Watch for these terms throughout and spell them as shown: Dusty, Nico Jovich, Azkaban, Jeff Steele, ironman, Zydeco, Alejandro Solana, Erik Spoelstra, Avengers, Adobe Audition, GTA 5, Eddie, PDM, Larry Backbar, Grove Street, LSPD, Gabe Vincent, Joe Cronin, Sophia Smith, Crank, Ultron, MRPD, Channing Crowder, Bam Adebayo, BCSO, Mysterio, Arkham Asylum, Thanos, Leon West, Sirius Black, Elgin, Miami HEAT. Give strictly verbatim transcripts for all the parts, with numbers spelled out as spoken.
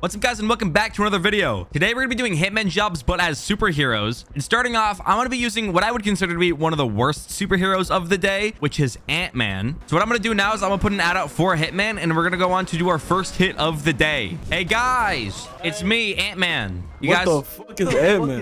What's up, guys, and welcome back to another video. Today we're gonna be doing hitman jobs but as superheroes, and starting off I'm gonna be using what I would consider to be one of the worst superheroes of the day, which is Ant-Man. So what I'm gonna do now is I'm gonna put an ad out for Hitman, and we're gonna go on to do our first hit of the day. Hey guys, it's me, Ant-Man. You what guys the fuck is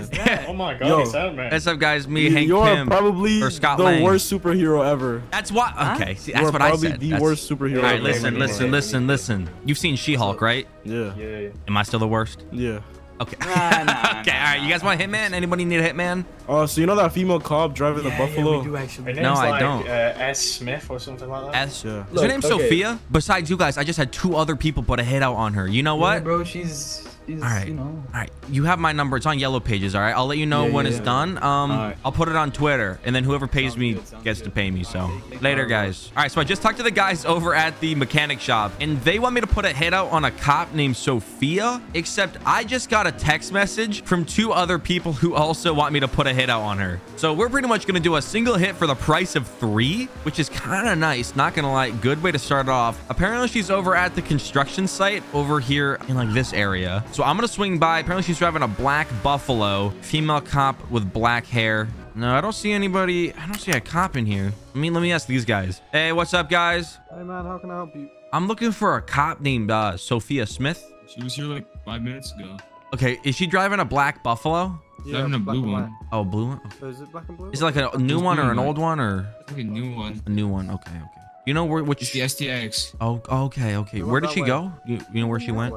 Ant-Man? Oh my god, yo, it's Ant-Man. What's up, guys? Me, you, Hank you're Pym, probably or Scott the Lang. Worst superhero ever. That's what okay huh? See, that's you're what I said. You're probably the that's... worst superhero. All right, ever. listen listen listen listen you've seen She-Hulk, right? Yeah. Yeah. Am I still the worst? Yeah. Okay. Nah, nah, okay. Nah, all right. You guys want Hitman? Anybody need a Hitman? Oh, uh, so you know that female cop driving yeah, the Buffalo? Yeah, we do actually. No, I like, don't. Uh, S. Smith or something like that. S. Yeah. Is Look, her name okay. Sophia? Besides you guys, I just had two other people put a hit out on her. You know what? Yeah, bro, she's. Is, all right, you know. All right, you have my number. It's on Yellow Pages. All right, I'll let you know yeah, when yeah, it's yeah. done. Um, right. I'll put it on Twitter, and then whoever pays sounds me good, gets good. to pay me. So later, guys. All right, so I just talked to the guys over at the mechanic shop, and they want me to put a hit out on a cop named Sophia. Except I just got a text message from two other people who also want me to put a hit out on her. So we're pretty much gonna do a single hit for the price of three, which is kind of nice. Not gonna lie, good way to start it off. Apparently, she's over at the construction site over here in like this area. So I'm gonna swing by. Apparently she's driving a black Buffalo, female cop with black hair. No, I don't see anybody. I don't see a cop in here. I mean, let me ask these guys. Hey, what's up, guys? Hey, man, how can I help you? I'm looking for a cop named uh, Sophia Smith. She was here like five minutes ago. Okay, is she driving a black Buffalo? Yeah, driving a blue one. Oh, blue one? Okay. Is it black and blue? Is it like a it's new one or an old one or? Like a new one. A new one. Okay, okay. You know where? Which? It's the S T X. Oh, okay, okay. Where did she way. go? You, you know where she went?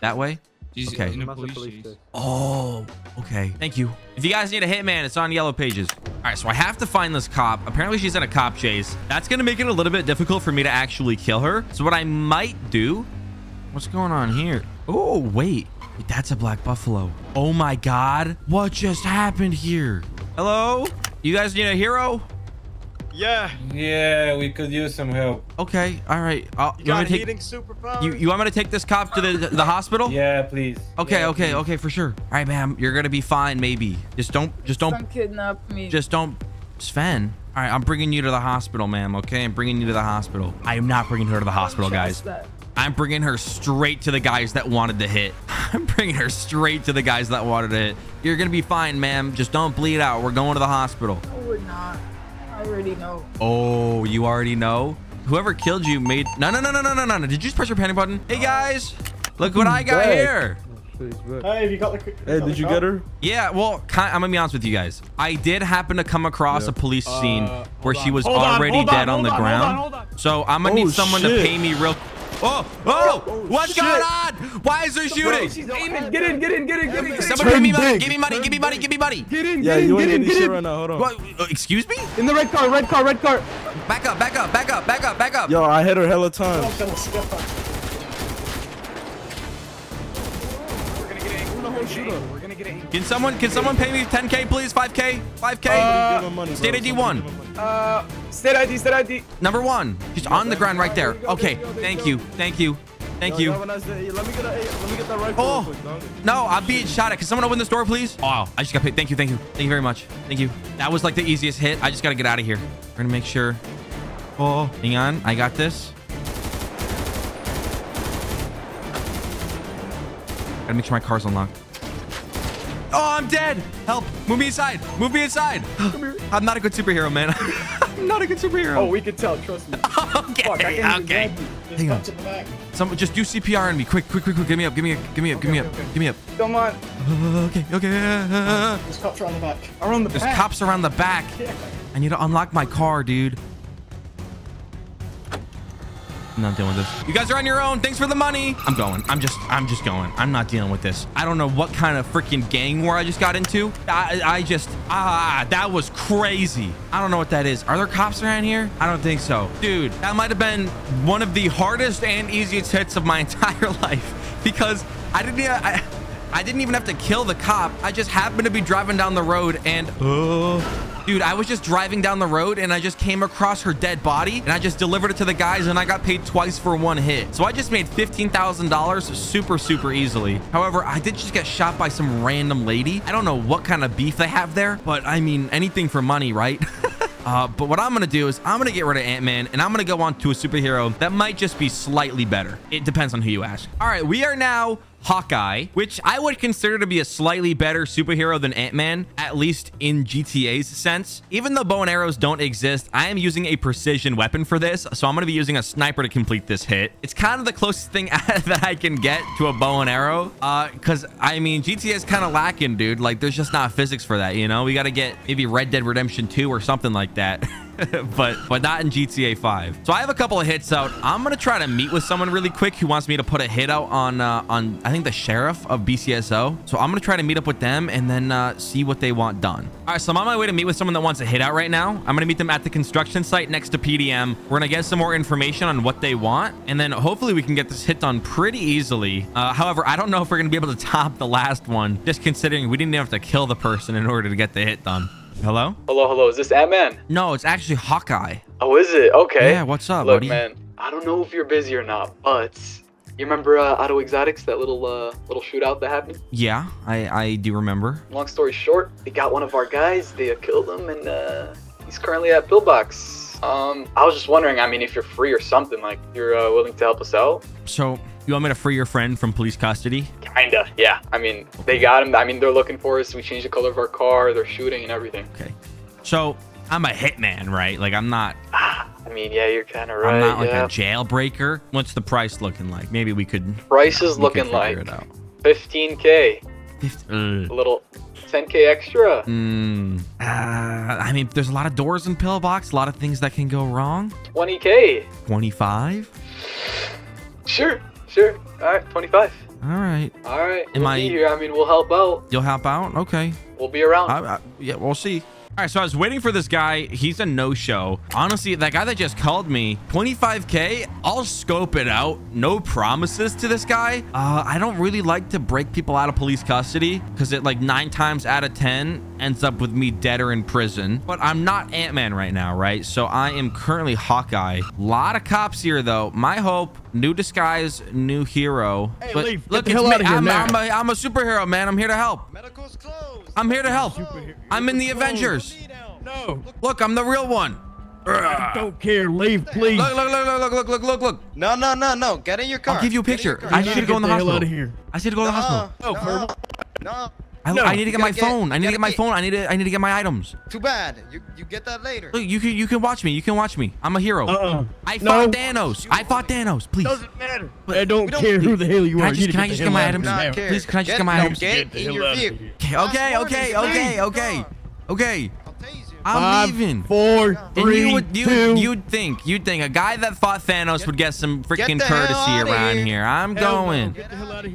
That way. She's okay. In the police police oh, okay. Thank you. If you guys need a hitman, it's on Yellow Pages. All right, so I have to find this cop. Apparently, she's in a cop chase. That's going to make it a little bit difficult for me to actually kill her. So what I might do... What's going on here? Oh, wait. Wait, that's a black Buffalo. Oh, my God. What just happened here? Hello? You guys need a hero? Yeah. Yeah, we could use some help. Okay, all right. I'll, you, you, want take, you, you want me to take this cop to the, the hospital? Yeah, please. Okay, yeah, okay, please. okay, for sure. All right, ma'am, you're gonna be fine, maybe. Just don't, just don't. Don't kidnap me. Just don't, Sven. All right, I'm bringing you to the hospital, ma'am. Okay, I'm bringing you to the hospital. I am not bringing her to the hospital, guys. That. I'm bringing her straight to the guys that wanted to hit. I'm bringing her straight to the guys that wanted to hit. You're gonna be fine, ma'am. Just don't bleed out. We're going to the hospital. No, we're not. I already know. Oh, you already know? Whoever killed you made... No, no, no, no, no, no, no. Did you just press your panic button? Hey, guys. Look what I got here. Hey, have you got the... Hey, did you get her? Yeah, well, I'm going to be honest with you guys. I did happen to come across yeah. a police scene uh, where she was already dead on the ground. So I'm going to need someone to pay me real... Oh, oh, oh, what's shit. going on? Why is there shooting? Bro, Aiden, get in, get in, get in, get in. Somebody give me money, give me money, give me money, give me money. Get in, get in, get in, get in. What, excuse me? In the red car, red car, red car. Back up, back up, back up, back up, back up. Yo, I hit her hella time. We're gonna get in. We're gonna hold you up. We're gonna get in. Can someone, can someone pay me ten K, please? five K, five K. State I D one. Uh, state I D, state I D. Number one. She's on the ground right there. Okay. Thank you. Thank you. Thank you. Oh, no, I'm being shot at. Can someone open this door, please? Oh, I just got paid. Thank you. Thank you. Thank you very much. Thank you. That was like the easiest hit. I just got to get out of here. We're going to make sure. Oh, hang on. I got this. Got to make sure my car's unlocked. Oh, I'm dead. Help. Move me inside. Move me inside. Come here. I'm not a good superhero, man. I'm not a good superhero. Oh, we can tell. Trust me. Okay. Fuck, I can't okay. Hang on. Someone just do C P R on me. Quick, quick, quick, quick. Give me up. Give me up. Give me up. Okay, give me okay, up. Okay. Give me up. Come on. Uh, okay. Okay. Uh, There's cops around the back. Around the There's back. cops around the back. Yeah. I need to unlock my car, dude. I'm not dealing with this. You guys are on your own. Thanks for the money. I'm going. I'm just, I'm just going. I'm not dealing with this. I don't know what kind of freaking gang war I just got into. I, I just, ah, that was crazy. I don't know what that is. Are there cops around here? I don't think so. Dude, that might've been one of the hardest and easiest hits of my entire life because I didn't, I, I didn't even have to kill the cop. I just happened to be driving down the road and, oh. Dude, I was just driving down the road and I just came across her dead body and I just delivered it to the guys and I got paid twice for one hit. So I just made fifteen thousand dollars super, super easily. However, I did just get shot by some random lady. I don't know what kind of beef they have there, but I mean, anything for money, right? Uh, but what I'm going to do is I'm going to get rid of Ant-Man and I'm going to go on to a superhero that might just be slightly better. It depends on who you ask. All right, we are now Hawkeye, which I would consider to be a slightly better superhero than Ant-Man, at least in G T A's sense. Even though bow and arrows don't exist, I am using a precision weapon for this, so I'm going to be using a sniper to complete this hit. It's kind of the closest thing that I can get to a bow and arrow, uh, because, I mean, G T A's kind of lacking, dude. Like, there's just not physics for that, you know? We got to get maybe Red Dead Redemption two or something like that. but but not in G T A five. So I have a couple of hits out. I'm gonna try to meet with someone really quick who wants me to put a hit out on uh, on I think the sheriff of B C S O. So I'm gonna try to meet up with them and then uh, see what they want done. All right, so I'm on my way to meet with someone that wants a hit out right now. I'm gonna meet them at the construction site next to P D M. We're gonna get some more information on what they want, and then hopefully we can get this hit done pretty easily. Uh, however, I don't know if we're gonna be able to top the last one, just considering we didn't even have to kill the person in order to get the hit done. Hello? Hello, hello. Is this Ant-Man? No, it's actually Hawkeye. Oh, is it? Okay. Yeah, what's up, Look, buddy? man, I don't know if you're busy or not, but you remember uh, Auto Exotics, that little uh, little shootout that happened? Yeah, I, I do remember. Long story short, they got one of our guys. They uh, killed him, and uh, he's currently at Pillbox. Um, I was just wondering, I mean, if you're free or something, like, you're uh, willing to help us out? So... You want me to free your friend from police custody? Kinda, yeah. I mean, they got him. I mean, they're looking for us. We changed the color of our car. They're shooting and everything. Okay. So I'm a hitman, right? Like, I'm not... I mean, yeah, you're kind of right. I'm not like yeah. a jailbreaker. What's the price looking like? Maybe we could... Price is looking like fifteen K. Uh, a little... ten K extra. Mm, uh, I mean, there's a lot of doors in Pillbox. A lot of things that can go wrong. twenty K. twenty-five? Sure. Sure. All right. twenty-five. All right. All right. We'll Am I... be here. I mean, we'll help out. You'll help out? Okay. We'll be around. I, I, yeah, we'll see. All right. So I was waiting for this guy. He's a no-show. Honestly, that guy that just called me, twenty-five K, I'll scope it out. No promises to this guy. Uh, I don't really like to break people out of police custody because it like nine times out of ten ends up with me dead or in prison. But I'm not Ant-Man right now, right? So I am currently Hawkeye. A lot of cops here, though. My hope... New disguise, new hero. Hey, but leave. Look, Get the hell out of here, I'm, I'm, a, I'm a superhero, man. I'm here to help. Medical's closed. I'm here to help. Superhero. I'm in the Avengers. No. Look, I'm the real one. I don't care. Leave, please. Look, look, look, look, look, look, look, look. No, no, no, no. Get in your car. I'll give you a picture. You I need to go in the, the hospital. Out of here. I need to go in the hospital. No, no. no. I, no, I need to get my get, phone. I need to get my get, phone. I need to. I need to get my items. Too bad. You you get that later. Look, you can you can watch me. You can watch me. I'm a hero. Uh-uh. I fought no. Thanos. I fought Thanos. Please. Doesn't matter. I don't care who the hell you can are. I just, you can I just get my items? Please, can I just get my items? Get in your vehicle. Okay, okay, okay, okay, okay. I'm leaving. Four, three, you would, you, two. You'd think, you'd think a guy that fought Thanos would get some freaking courtesy around here. I'm going.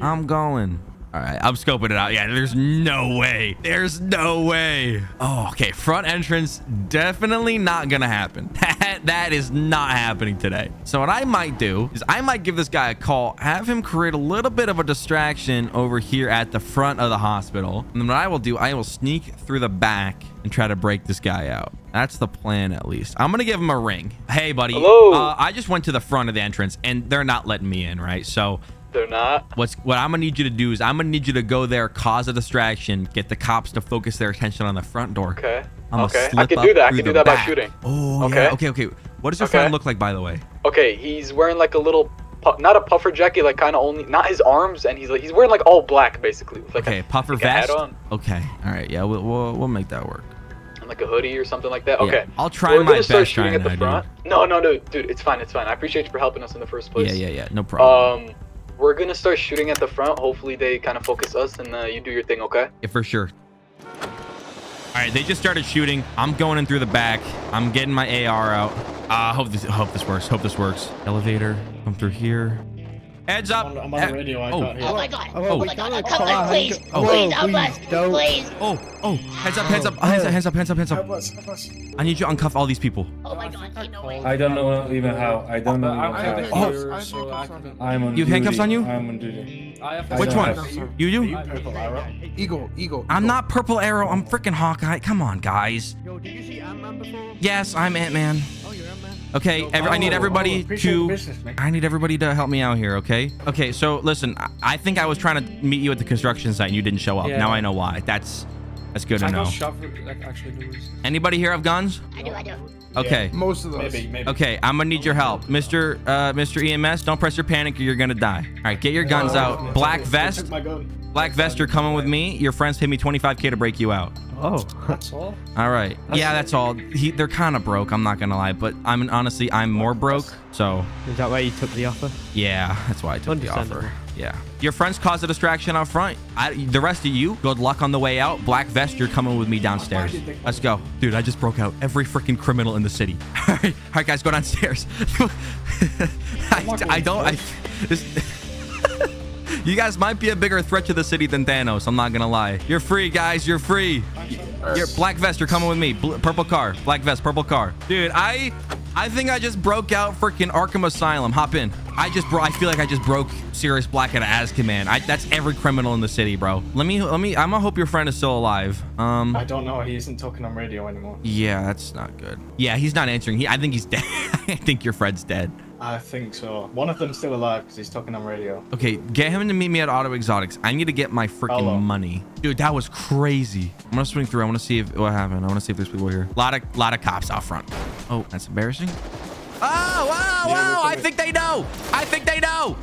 I'm going. All right, I'm scoping it out. Yeah, there's no way. There's no way. Oh, okay. Front entrance, definitely not gonna happen. That, that is not happening today. So what I might do is I might give this guy a call, have him create a little bit of a distraction over here at the front of the hospital. And then what I will do, I will sneak through the back and try to break this guy out. That's the plan, at least. I'm going to give him a ring. Hey, buddy. Hello. Uh, I just went to the front of the entrance and they're not letting me in, right? So... They're not. What's what I'm gonna need you to do is I'm gonna need you to go there, cause a distraction, get the cops to focus their attention on the front door. Okay. I'm okay. I can do that. I can do that back. by shooting. Oh. Okay. Yeah. Okay. Okay. What does your okay. friend look like, by the way? Okay. He's wearing like a little, not a puffer jacket, like kind of only, not his arms, and he's like he's wearing like all black basically. With, like, okay. A, puffer like vest. A hat on. Okay. All right. Yeah. We'll, we'll we'll make that work. And like a hoodie or something like that. Yeah. Okay. I'll try We're my gonna best. Start shooting trying at the that, front. Dude. No, no, no, dude. It's fine. It's fine. I appreciate you for helping us in the first place. Yeah. Yeah. Yeah. No problem. Um. We're going to start shooting at the front. Hopefully, they kind of focus us and uh, you do your thing, okay? Yeah, for sure. All right, they just started shooting. I'm going in through the back. I'm getting my A R out. I uh, hope this hope this works. Hope this works. Elevator. Come through here. Heads up. I'm on, I'm on the radio. I oh. Thought, yeah. oh, my God. Oh, oh my God. God. Come on, please. Oh. Please, help us. Don't. Please. Oh, oh. Heads up, heads up. Hands up, hands up, hands up, hands up. I need you to uncuff all these people. Oh, my God. He knows. I don't know even how. I don't know even how. Oh. So I'm on you have handcuffs on you? I'm on duty. Which one? You do? You purple arrow. Eagle, eagle. I'm not Purple Arrow. I'm freaking Hawkeye. Come on, guys. Yo, did you see Ant-Man before? Yes, I'm Ant-Man. Oh, you're Ant-Man. Okay, every, I need everybody oh, to business, I need everybody to help me out here, okay? Okay, so listen, I, I think I was trying to meet you at the construction site and you didn't show up. Yeah. Now I know why. That's That's good to know. Anybody here have guns? I do, I do. Okay. Yeah, most of those. Maybe, maybe. Okay, I'm gonna need your help. Mister Uh, Mister E M S, don't press your panic or you're gonna die. All right, get your guns oh, out. Black vest. Black vest, you're coming with me. Your friends paid me twenty-five K to break you out. Oh, that's all? All right. That's yeah, that's all. He, they're kind of broke, I'm not going to lie. But I'm honestly, I'm more broke, so. Is that why you took the offer? Yeah, that's why I took the offer. Yeah. Your friends caused a distraction out front. I, the rest of you, good luck on the way out. Black vest, you're coming with me downstairs. Let's go. Dude, I just broke out every freaking criminal in the city. All right, all right guys, go downstairs. I, I don't... I, this, You guys might be a bigger threat to the city than Thanos. I'm not going to lie. You're free, guys. You're free. You're, black vest, you're coming with me. Blue, purple car. Black vest, purple car. Dude, I I think I just broke out freaking Arkham Asylum. Hop in. I just bro. I feel like I just broke Sirius Black out of Azkaban. I, that's every criminal in the city, bro. Let me, let me, I'm going to hope your friend is still alive. Um, I don't know. He isn't talking on radio anymore. Yeah, that's not good. Yeah, he's not answering. He, I think he's dead. I think your friend's dead. I think so. One of them's still alive because he's talking on radio. Okay, get him to meet me at Auto Exotics. I need to get my freaking money. Dude, that was crazy. I'm gonna swing through. I wanna see if what happened. I wanna see if there's people here. Lot of lot of cops out front. Oh, that's embarrassing. Oh, wow, wow. I think they know. I think they know.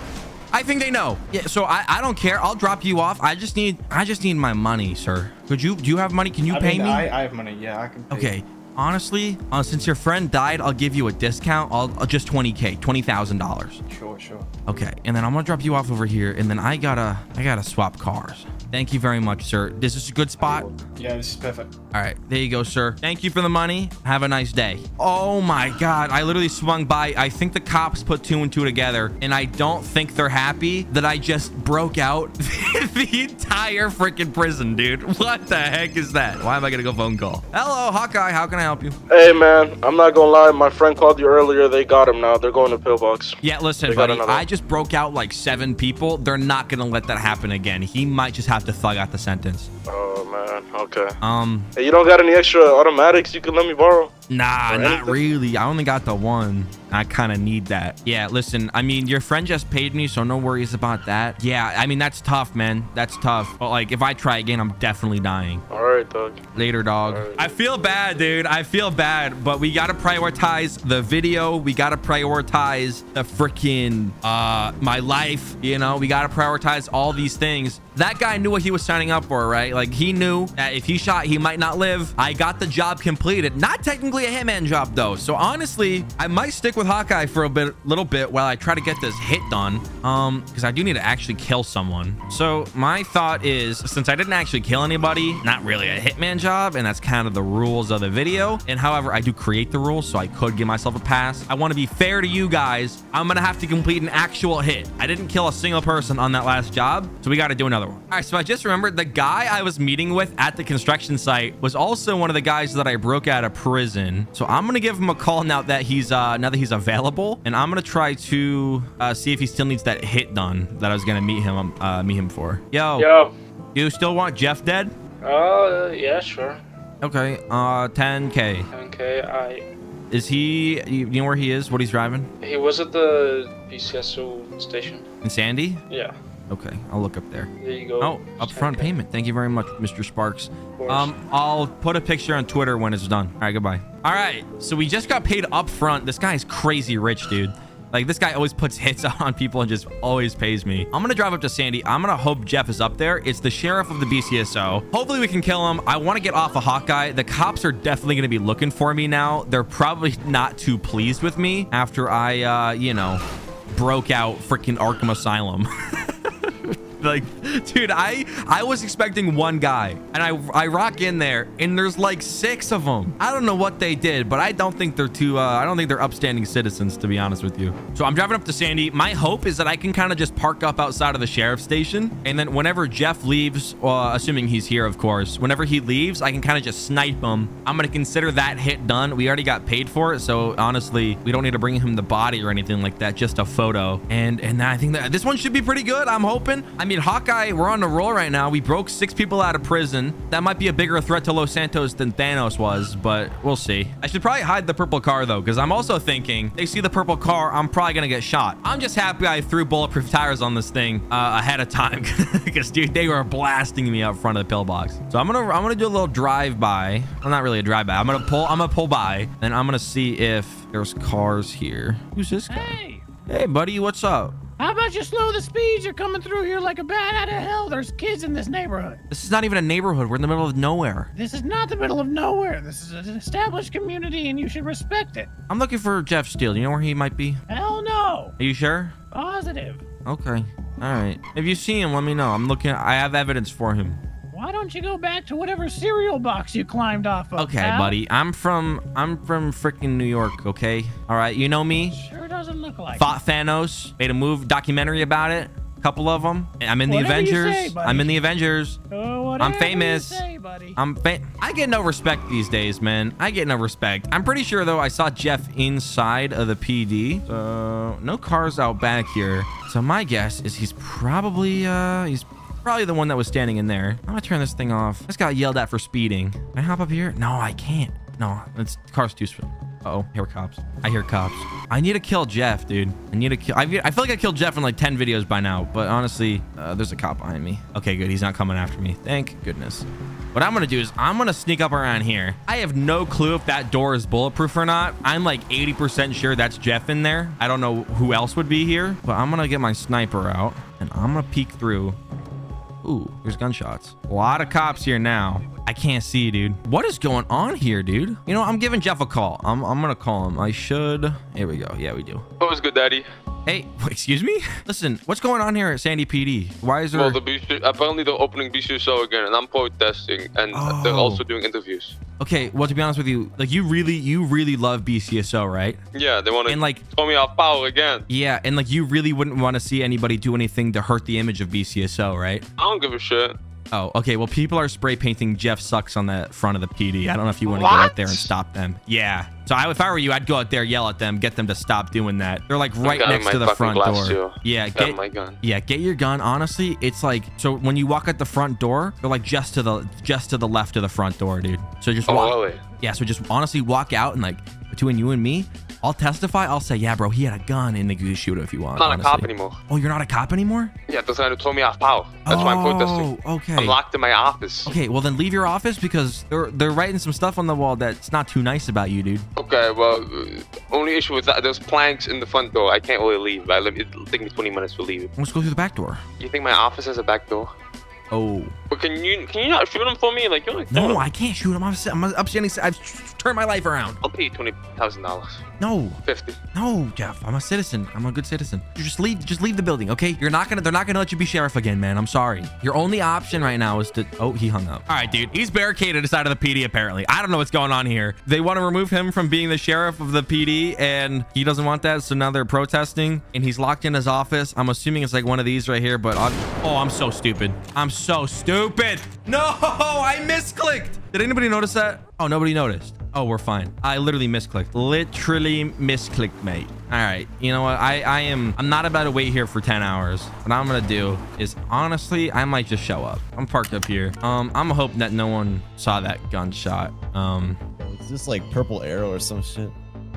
I think they know. Yeah, so I, I don't care. I'll drop you off. I just need I just need my money, sir. Could you do you have money? Can you I pay mean, me? I, I have money, yeah. I can pay. Okay. Honestly, uh, since your friend died, I'll give you a discount. I'll, I'll just twenty K, twenty thousand dollars. Sure, sure. Okay, and then I'm gonna drop you off over here, and then I gotta, I gotta swap cars. Thank you very much, sir. This is a good spot. Yeah, this is perfect. All right, there you go, sir. Thank you for the money. Have a nice day. Oh my God, I literally swung by. I think the cops put two and two together, and I don't think they're happy that I just broke out the entire freaking prison, dude. What the heck is that? Why am I gonna go phone call? Hello, Hawkeye. How can I help you? Hey man, I'm not gonna lie, my friend called you earlier. They got him now. They're going to Pillbox. Yeah, listen they buddy, I just broke out like seven people. They're not gonna let that happen again. He might just have to thug out the sentence. Oh man, okay. Um hey, you don't got any extra automatics you can let me borrow? Nah, not really. I only got the one. I kind of need that. Yeah, listen, I mean, your friend just paid me, so no worries about that. Yeah, I mean, that's tough, man. That's tough. But, like, if I try again, I'm definitely dying. All right, dog. Later, dog. Right. I feel bad, dude. I feel bad, but we got to prioritize the video. We got to prioritize the freaking, uh, my life. You know, we got to prioritize all these things. That guy knew what he was signing up for, right? Like, he knew that if he shot, he might not live. I got the job completed. Not technically a hitman job, though. So, honestly, I might stick with with Hawkeye for a bit little bit while I try to get this hit done, um because I do need to actually kill someone. So my thought is, since I didn't actually kill anybody, not really a hitman job, and that's kind of the rules of the video, and however I do create the rules, so I could give myself a pass. I want to be fair to you guys. I'm gonna have to complete an actual hit. I didn't kill a single person on that last job, so we got to do another one. All right, so I just remembered the guy I was meeting with at the construction site was also one of the guys that I broke out of prison, so I'm gonna give him a call now that he's uh now that he's available, and I'm gonna try to uh see if he still needs that hit done that I was gonna meet him uh meet him for. Yo, yo, you still want Jeff dead? Uh yeah, sure. Okay, uh ten K. ten K. I is he you know where he is, what he's driving? He was at the B C S O station in Sandy. Yeah. Okay, I'll look up there. There you go. Oh, upfront payment. Thank you very much, Mister Sparks. Um, I'll put a picture on Twitter when it's done. All right, goodbye. All right, so we just got paid upfront. This guy is crazy rich, dude. Like, this guy always puts hits on people and just always pays me. I'm gonna drive up to Sandy. I'm gonna hope Jeff is up there. It's the sheriff of the B C S O. Hopefully we can kill him. I wanna get off of Hawkeye. The cops are definitely gonna be looking for me now. They're probably not too pleased with me after I, uh, you know, broke out freaking Arkham Asylum. Like, dude, I I was expecting one guy, and I I rock in there, and there's like six of them. I don't know what they did, but I don't think they're too. Uh, I don't think they're upstanding citizens, to be honest with you. So I'm driving up to Sandy. My hope is that I can kind of just park up outside of the sheriff's station, and then whenever Jeff leaves, uh, assuming he's here, of course. Whenever he leaves, I can kind of just snipe him. I'm gonna consider that hit done. We already got paid for it, so honestly, we don't need to bring him the body or anything like that. Just a photo, and and I think that this one should be pretty good. I'm hoping. I mean. mean, Hawkeye, we're on a roll right now. We broke six people out of prison. That might be a bigger threat to Los Santos than Thanos was, but we'll see. I should probably hide the purple car, though, because I'm also thinking they see the purple car, I'm probably going to get shot. I'm just happy I threw bulletproof tires on this thing uh, ahead of time because, dude, they were blasting me out front of the pillbox. So I'm going to I'm gonna do a little drive-by. Well, not really a drive-by. I'm going to pull I'm gonna pull by, and I'm going to see if there's cars here. Who's this guy? Hey. Hey, buddy, what's up? How about you slow the speeds? You're coming through here like a bat out of hell. There's kids in this neighborhood. This is not even a neighborhood. We're in the middle of nowhere. This is not the middle of nowhere. This is an established community, and you should respect it. I'm looking for Jeff Steele. You know where he might be? Hell no. Are you sure? Positive. Okay. All right. If you see him, let me know. I'm looking. I have evidence for him. Why don't you go back to whatever cereal box you climbed off of? Okay, pal? buddy. I'm from I'm from freaking New York, okay? All right, you know me. Sure doesn't look like Fought it. Thanos, made a move, documentary about it. Couple of them. I'm in whatever the Avengers. Say, I'm in the Avengers. Oh, I'm famous. Say, buddy. I'm fa I get no respect these days, man. I get no respect. I'm pretty sure though I saw Jeff inside of the P D. So no cars out back here. So my guess is he's probably uh he's Probably the one that was standing in there. I'm gonna turn this thing off. This got yelled at for speeding. Can I hop up here? No, I can't. No, it's, the car's too slow. Uh-oh, here are cops. I hear cops. I need to kill Jeff, dude. I need to kill. I, I feel like I killed Jeff in like ten videos by now, but honestly, uh, there's a cop behind me. Okay, good. He's not coming after me. Thank goodness. What I'm gonna do is I'm gonna sneak up around here. I have no clue if that door is bulletproof or not. I'm like eighty percent sure that's Jeff in there. I don't know who else would be here, but I'm gonna get my sniper out and I'm gonna peek through. Ooh, there's gunshots. A lot of cops here now. I can't see, dude. What is going on here, dude? You know, I'm giving Jeff a call. I'm, I'm gonna call him. I should. Here we go. Yeah, we do. What was good, Daddy? Hey, excuse me? Listen, what's going on here at Sandy P D? Why is there... Well, the B C... apparently they're opening B C S O again, and I'm protesting, and oh. they're also doing interviews. Okay, well, to be honest with you, like, you really, you really love B C S O, right? Yeah, they want to like, throw me off power again. Yeah, and, like, you really wouldn't want to see anybody do anything to hurt the image of B C S O, right? I don't give a shit. Oh, okay. Well, people are spray painting Jeff sucks on the front of the P D. I don't know if you want to go out there and stop them. Yeah. So I, if I were you, I'd go out there, yell at them, get them to stop doing that. They're like right next to the front door. Too. Yeah. Get my gun. Yeah. Get your gun. Honestly, it's like, so when you walk out the front door, they're like just to the, just to the left of the front door, dude. So just walk. Oh, really? Yeah. So just honestly walk out and like between you and me, I'll testify. I'll say, yeah, bro, he had a gun, and they can shoot it if you want. I'm not honestly. a cop anymore. Oh, you're not a cop anymore? Yeah, they're trying to throw me off power. That's oh, why I'm protesting. Oh, okay. I'm locked in my office. Okay, well, then leave your office because they're they're writing some stuff on the wall that's not too nice about you, dude. Okay, well, only issue with that, there's planks in the front door. I can't really leave. Right? It'll take me twenty minutes to leave. Let's go through the back door. You think my office has a back door? Oh. But can you can you not shoot him for me? Like you're like no, him. I can't shoot him. I'm, I'm upstanding. I've turned my life around. I'll pay you twenty thousand dollars. No. Fifty. No, Jeff. I'm a citizen. I'm a good citizen. You just leave. Just leave the building, okay? You're not gonna. They're not gonna let you be sheriff again, man. I'm sorry. Your only option right now is to. Oh, he hung up. All right, dude. He's barricaded inside of the P D. Apparently, I don't know what's going on here. They want to remove him from being the sheriff of the P D, and he doesn't want that. So now they're protesting, and he's locked in his office. I'm assuming it's like one of these right here. But I'll, oh, I'm so stupid. I'm so So stupid. No, I misclicked. Did anybody notice that? Oh, nobody noticed. Oh, we're fine. I literally misclicked. Literally misclicked, mate. All right. You know what? I, I am. I'm not about to wait here for ten hours. What I'm going to do is honestly, I might just show up. I'm parked up here. Um, I'm hoping that no one saw that gunshot. Um, Is this like purple arrow or some shit?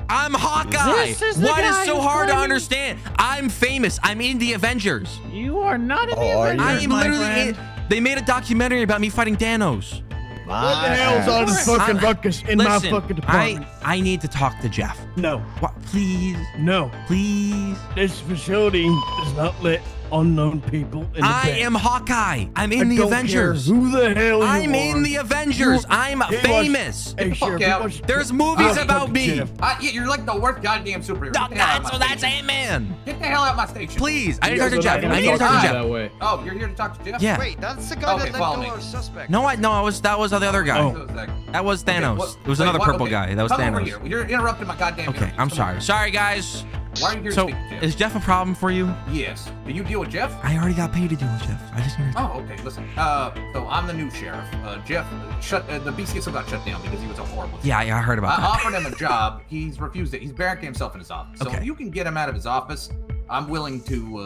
I'm Hawkeye. This is Why is so hard playing? to understand? I'm famous. I'm in the Avengers. You are not in the oh, Avengers. I am literally in. They made a documentary about me fighting Thanos. My what the hell is all this fucking ruckus in listen, my fucking department? I, I need to talk to Jeff. No. What? Please. No. Please. This facility is not lit. Unknown people in the I bed. am Hawkeye. I'm in I the don't Avengers. Care who the hell you I'm are. in the Avengers. You're, I'm famous. Hey, sure, watch, there's movies about me. Uh, you're like the worst goddamn superhero. No, that's so that's Ant-Man. Get the hell out of my station. Please. I need to talk to Jeff. I need to talk to Jeff. Oh, you're here to talk to Jeff? Yeah. Wait, that's the guy okay, that let go of a suspect. No, I, no, I was, that was the other guy. Oh. That was Thanos. Okay, well, it was wait, another what, purple okay. guy. That was Come Thanos. Here. You're interrupting my goddamn Okay, I'm sorry. Sorry, guys. Why are you here so, to Jeff? Is Jeff a problem for you? Yes. Do you deal with Jeff? I already got paid to deal with Jeff. I just need to... Oh, okay. Listen. Uh, so I'm the new sheriff. Uh, Jeff, shut uh, the B C S O got shut down because he was a horrible. Yeah, yeah, I heard about I that. I offered him a job. He's refused it. He's barricaded himself in his office. So okay. if you can get him out of his office, I'm willing to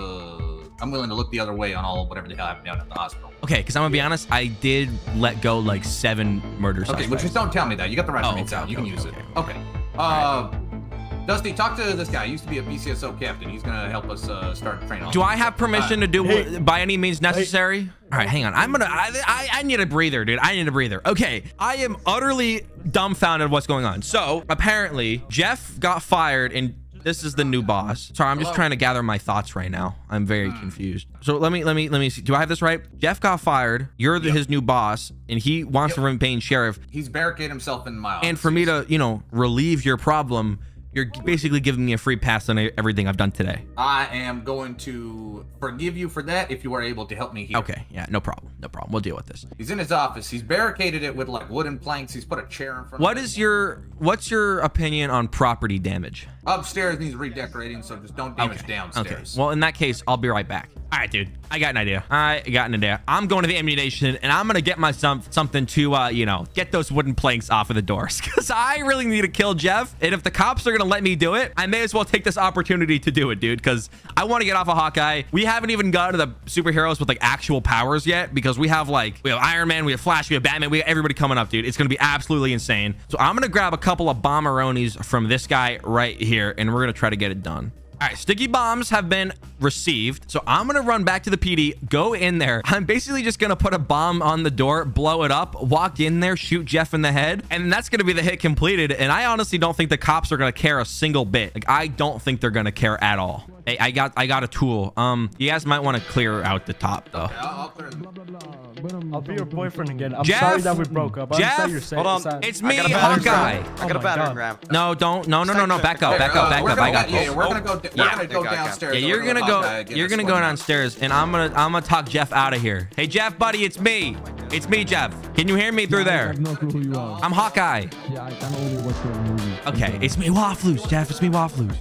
uh, I'm willing to look the other way on all whatever the hell happened down at the hospital. Okay, because I'm gonna be honest, I did let go like seven murder suspects. Okay, but just don't tell me that. You got the rest oh, of it out. Okay, you can okay, use okay. it. Okay. Uh, right. Dusty, talk to this guy. He used to be a B C S O captain. He's gonna help us uh, start training. Do I have permission uh, to do hey, what, by any means necessary? Hey. All right, hang on. I'm gonna. I, I I need a breather, dude. I need a breather. Okay, I am utterly dumbfounded what's going on. So apparently, Jeff got fired and. This is the new boss. Sorry, I'm just Hello. trying to gather my thoughts right now. I'm very confused. So let me, let me, let me see. Do I have this right? Jeff got fired. You're the, yep. his new boss, and he wants yep. to remain sheriff. He's barricaded himself in my office. And for me to, you know, relieve your problem, you're basically giving me a free pass on everything I've done today. I am going to forgive you for that if you are able to help me here. Okay, yeah, no problem, no problem. We'll deal with this. He's in his office. He's barricaded it with like wooden planks. He's put a chair in front. What of is him. your What's your opinion on property damage? Upstairs needs redecorating, so just don't damage okay. downstairs. Okay. Well, in that case, I'll be right back. All right, dude. I got an idea. I got an idea. I'm going to the ammunition, and I'm gonna get myself something to, uh, you know, get those wooden planks off of the doors, because I really need to kill Jeff. And if the cops are gonna let me do it, I may as well take this opportunity to do it, dude, because I want to get off of Hawkeye. We haven't even gotten to the superheroes with like actual powers yet, because we have like we have Iron Man, we have Flash, we have Batman, we have everybody coming up, dude. It's gonna be absolutely insane. So I'm gonna grab a couple of bomberonis from this guy right here, and we're gonna try to get it done. All right, sticky bombs have been received. So I'm gonna run back to the P D, go in there. I'm basically just gonna put a bomb on the door, blow it up, walk in there, shoot Jeff in the head, and that's gonna be the hit completed. And I honestly don't think the cops are gonna care a single bit. Like, I don't think they're gonna care at all. Hey, I got I got a tool. Um, you guys might wanna clear out the top though. Okay, I'll, I'll clear it. I'll be your boyfriend again. I'm Jeff, sorry that we broke up. I'm Jeff, sorry you're saying, hold on. It's me, Hawkeye. I got a battering ram. No, don't. No, no, no, no. Back up. Back up. Back up. I got this. Yeah, we're gonna go. We're gonna go downstairs. Yeah, you're gonna go. You're gonna go downstairs, and I'm gonna. I'm gonna talk Jeff out of here. Hey, Jeff, buddy, it's me. It's me, Jeff. Can you hear me through there? I have no clue who you are. I'm Hawkeye. Yeah, I can't only watch your movie. Okay, it's me, Waffloos, Jeff. It's me, Waffloos.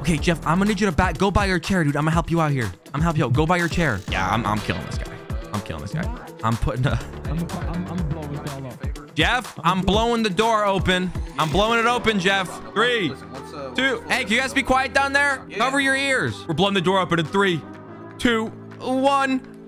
Okay, Jeff, I'm gonna need you to back. Go buy your chair, dude. I'm gonna help you out here. I'm help you out. Go buy your chair. Yeah, I'm. I'm killing this guy. I'm killing this guy. I'm putting a... I'm, I'm, I'm blowing it all up. Jeff, I'm blowing the door open. I'm blowing it open, Jeff. Three, two... Hey, can you guys be quiet down there? Cover your ears. We're blowing the door open in three, two, one.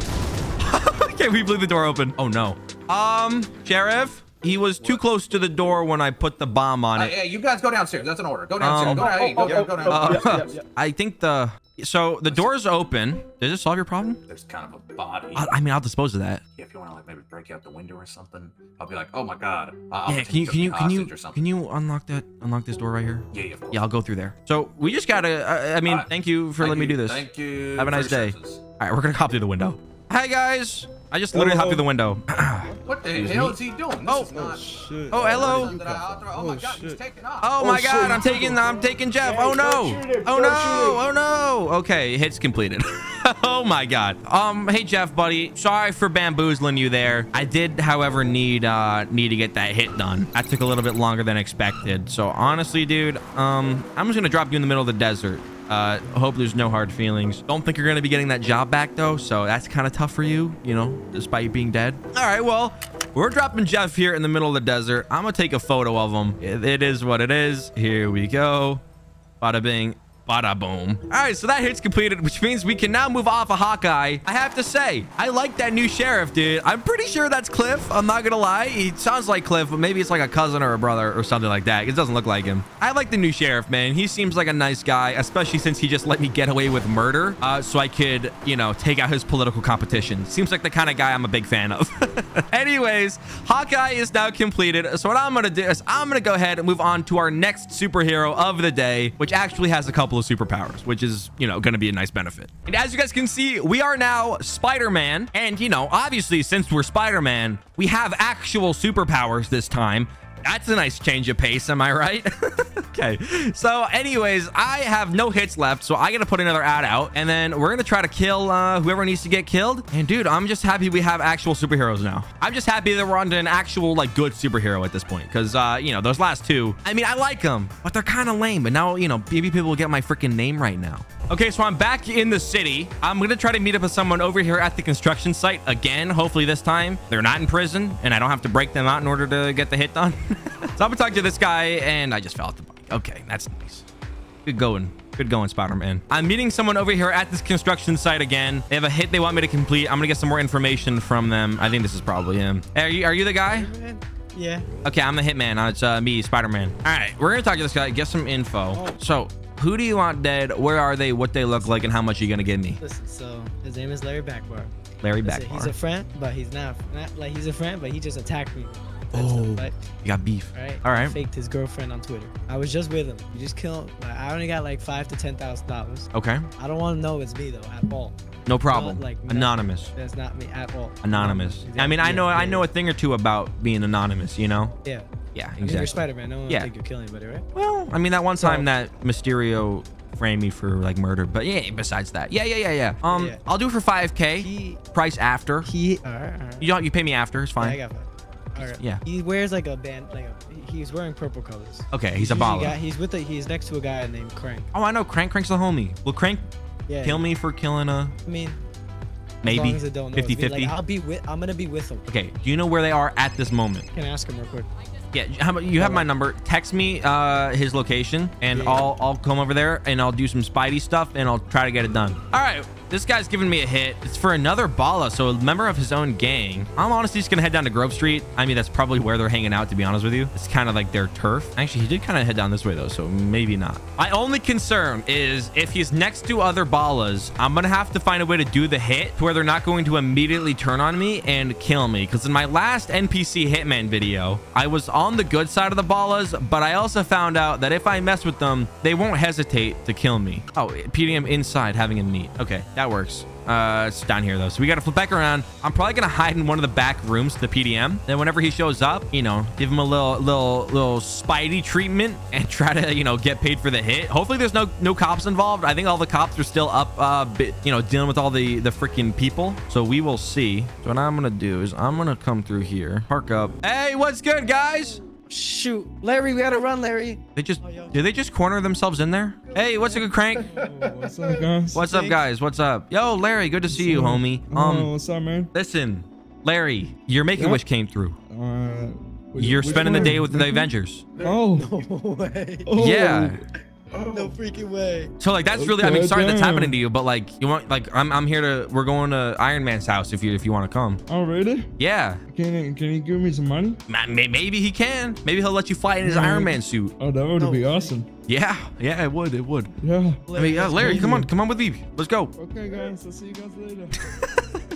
Okay, we blew the door open. Oh, no. Um, Sheriff? He was too close to the door when I put the bomb on it. Uh, yeah, you guys go downstairs. That's an order. Go downstairs. Um, go, hey, go, go, go downstairs. Uh, yeah, yeah. I think the... So the door's open. Did this solve your problem? There's kind of a body. I, I mean, I'll dispose of that. Yeah, if you want to like maybe break out the window or something, I'll be like, oh my god. I'll yeah, can you can you can you can you unlock that? Unlock this door right here. Yeah, yeah. Of course. Yeah, I'll go through there. So we just gotta. Uh, I mean, right. thank you for thank letting you. me do this. Thank you. Have a nice day. Services. All right, we're gonna hop through the window. Hi guys. I just literally hello. hopped through the window. What the hell is he doing? This oh, is not... oh, shit. oh, hello. Oh my god, he's taking off. Oh my god, I'm taking, I'm taking Jeff. Oh no, oh no, oh no. Okay, hit's completed. Oh my god. Um, hey Jeff, buddy. Sorry for bamboozling you there. I did, however, need uh need to get that hit done. That took a little bit longer than expected. So honestly, dude, um, I'm just gonna drop you in the middle of the desert. Uh, hope there's no hard feelings. Don't think you're gonna be getting that job back though, so that's kind of tough for you, you know, despite you being dead. All right, well, we're dropping Jeff here in the middle of the desert. I'm gonna take a photo of him. It, it is what it is. Here we go. Bada bing, bada boom. All right, so that hit's completed, which means we can now move off of Hawkeye. I have to say, I like that new sheriff, dude. I'm pretty sure that's Cliff. I'm not gonna lie. He sounds like Cliff, but maybe it's like a cousin or a brother or something like that. It doesn't look like him. I like the new sheriff, man. He seems like a nice guy, especially since he just let me get away with murder uh, so I could, you know, take out his political competition. Seems like the kind of guy I'm a big fan of. Anyways, Hawkeye is now completed. So what I'm gonna do is I'm gonna go ahead and move on to our next superhero of the day, which actually has a couple of superpowers, which is, you know, gonna be a nice benefit. And as you guys can see, we are now Spider-Man, and you know, obviously since we're Spider-Man, we have actual superpowers this time. That's a nice change of pace, am I right? Okay, so anyways, I have no hits left, so I gotta put another ad out, and then we're gonna try to kill uh whoever needs to get killed. And dude, I'm just happy we have actual superheroes now. I'm just happy that we're onto an actual like good superhero at this point, because uh you know, those last two, I mean, I like them, but they're kind of lame. But now, you know, maybe people will get my freaking name right now. Okay, so I'm back in the city. I'm gonna try to meet up with someone over here at the construction site again. Hopefully this time they're not in prison and I don't have to break them out in order to get the hit done. So I'm gonna talk to this guy, and I just fell off the bike. Okay, that's nice. Good going. Good going, Spider-Man. I'm meeting someone over here at this construction site again. They have a hit they want me to complete. I'm gonna get some more information from them. I think this is probably him. Hey, are you, are you the guy? Yeah. Okay, I'm the hitman. It's uh, me, Spider-Man. All right, we're gonna talk to this guy, get some info. Oh. So, who do you want dead? Where are they? What they look like? And how much are you gonna give me? Listen, so his name is Larry Backbar. Larry Backbar. He's a friend, but he's not, not like he's a friend, but he just attacked me. Oh, you got beef. All right. All right. He faked his girlfriend on Twitter. I was just with him. You just kill him. Like, I only got like five to ten thousand dollars. Okay. I don't want to know it's me though at all. No problem. Not, like, anonymous. That's not me at all. Anonymous. Exactly. I mean, I know, yeah. I know a thing or two about being anonymous. You know. Yeah. Yeah. Exactly. I mean, you're Spider-Man. No one yeah. think you'll kill anybody, right? Well, I mean, that one time so, that Mysterio framed me for like murder, but yeah. Besides that, yeah, yeah, yeah, yeah. Um, yeah. I'll do it for five K. He, price after. He. All right, all right. You don't. You pay me after. It's fine. Yeah, I got five. Right. Yeah, he wears like a band, like a, he's wearing purple colors. Okay, he's, he's a baller. Got, he's with the, he's next to a guy named Crank. Oh, I know Crank. Crank's a homie. Will Crank yeah, kill yeah. me for killing a? I mean, maybe fifty fifty. Like, I'll be with. I'm gonna be with him. Okay. Do you know where they are at this moment? Can I ask him real quick? Yeah. How about you have my number? Text me uh, his location, and yeah, yeah. I'll I'll come over there and I'll do some Spidey stuff and I'll try to get it done. All right. This guy's giving me a hit. It's for another Bala, so a member of his own gang. I'm honestly just gonna head down to Grove Street. I mean, that's probably where they're hanging out, to be honest with you. It's kind of like their turf. Actually, he did kind of head down this way though, so maybe not. My only concern is if he's next to other Balas, I'm gonna have to find a way to do the hit to where they're not going to immediately turn on me and kill me. Because in my last N P C Hitman video, I was on the good side of the Balas, but I also found out that if I mess with them, they won't hesitate to kill me. Oh, P D M inside having a meet. Okay. That works. Uh, it's down here though, so we gotta flip back around. I'm probably gonna hide in one of the back rooms to the P D M. Then whenever he shows up, you know, give him a little, little, little Spidey treatment and try to, you know, get paid for the hit. Hopefully, there's no no cops involved. I think all the cops are still up, uh, bit, you know, dealing with all the the freaking people. So we will see. So what I'm gonna do is I'm gonna come through here, park up. Hey, what's good, guys? Shoot, Larry, we gotta run, Larry. They just, oh, do they just corner themselves in there? Hey, what's a good Crank? Oh, what's up, guys? What's up, guys? What's up? Yo, Larry, good to see you, homie. Um, oh, what's up, man? Listen, Larry, your Make-A-Wish yeah. came through. Uh, You're spending the day with the Avengers. Oh, no way. Yeah. Oh. No freaking way. So like that's really, I mean, sorry that's happening to you, but like you want, like I'm I'm here to, we're going to Iron Man's house if you if you want to come. Oh really? Yeah. Can can he give me some money? Maybe he can. Maybe he'll let you fly in his Iron Man suit. Oh, that would no. be awesome. Yeah, yeah, it would, it would. Yeah. I mean, uh, Larry, come on, come on with me. Let's go. Okay, guys, I'll see you guys later.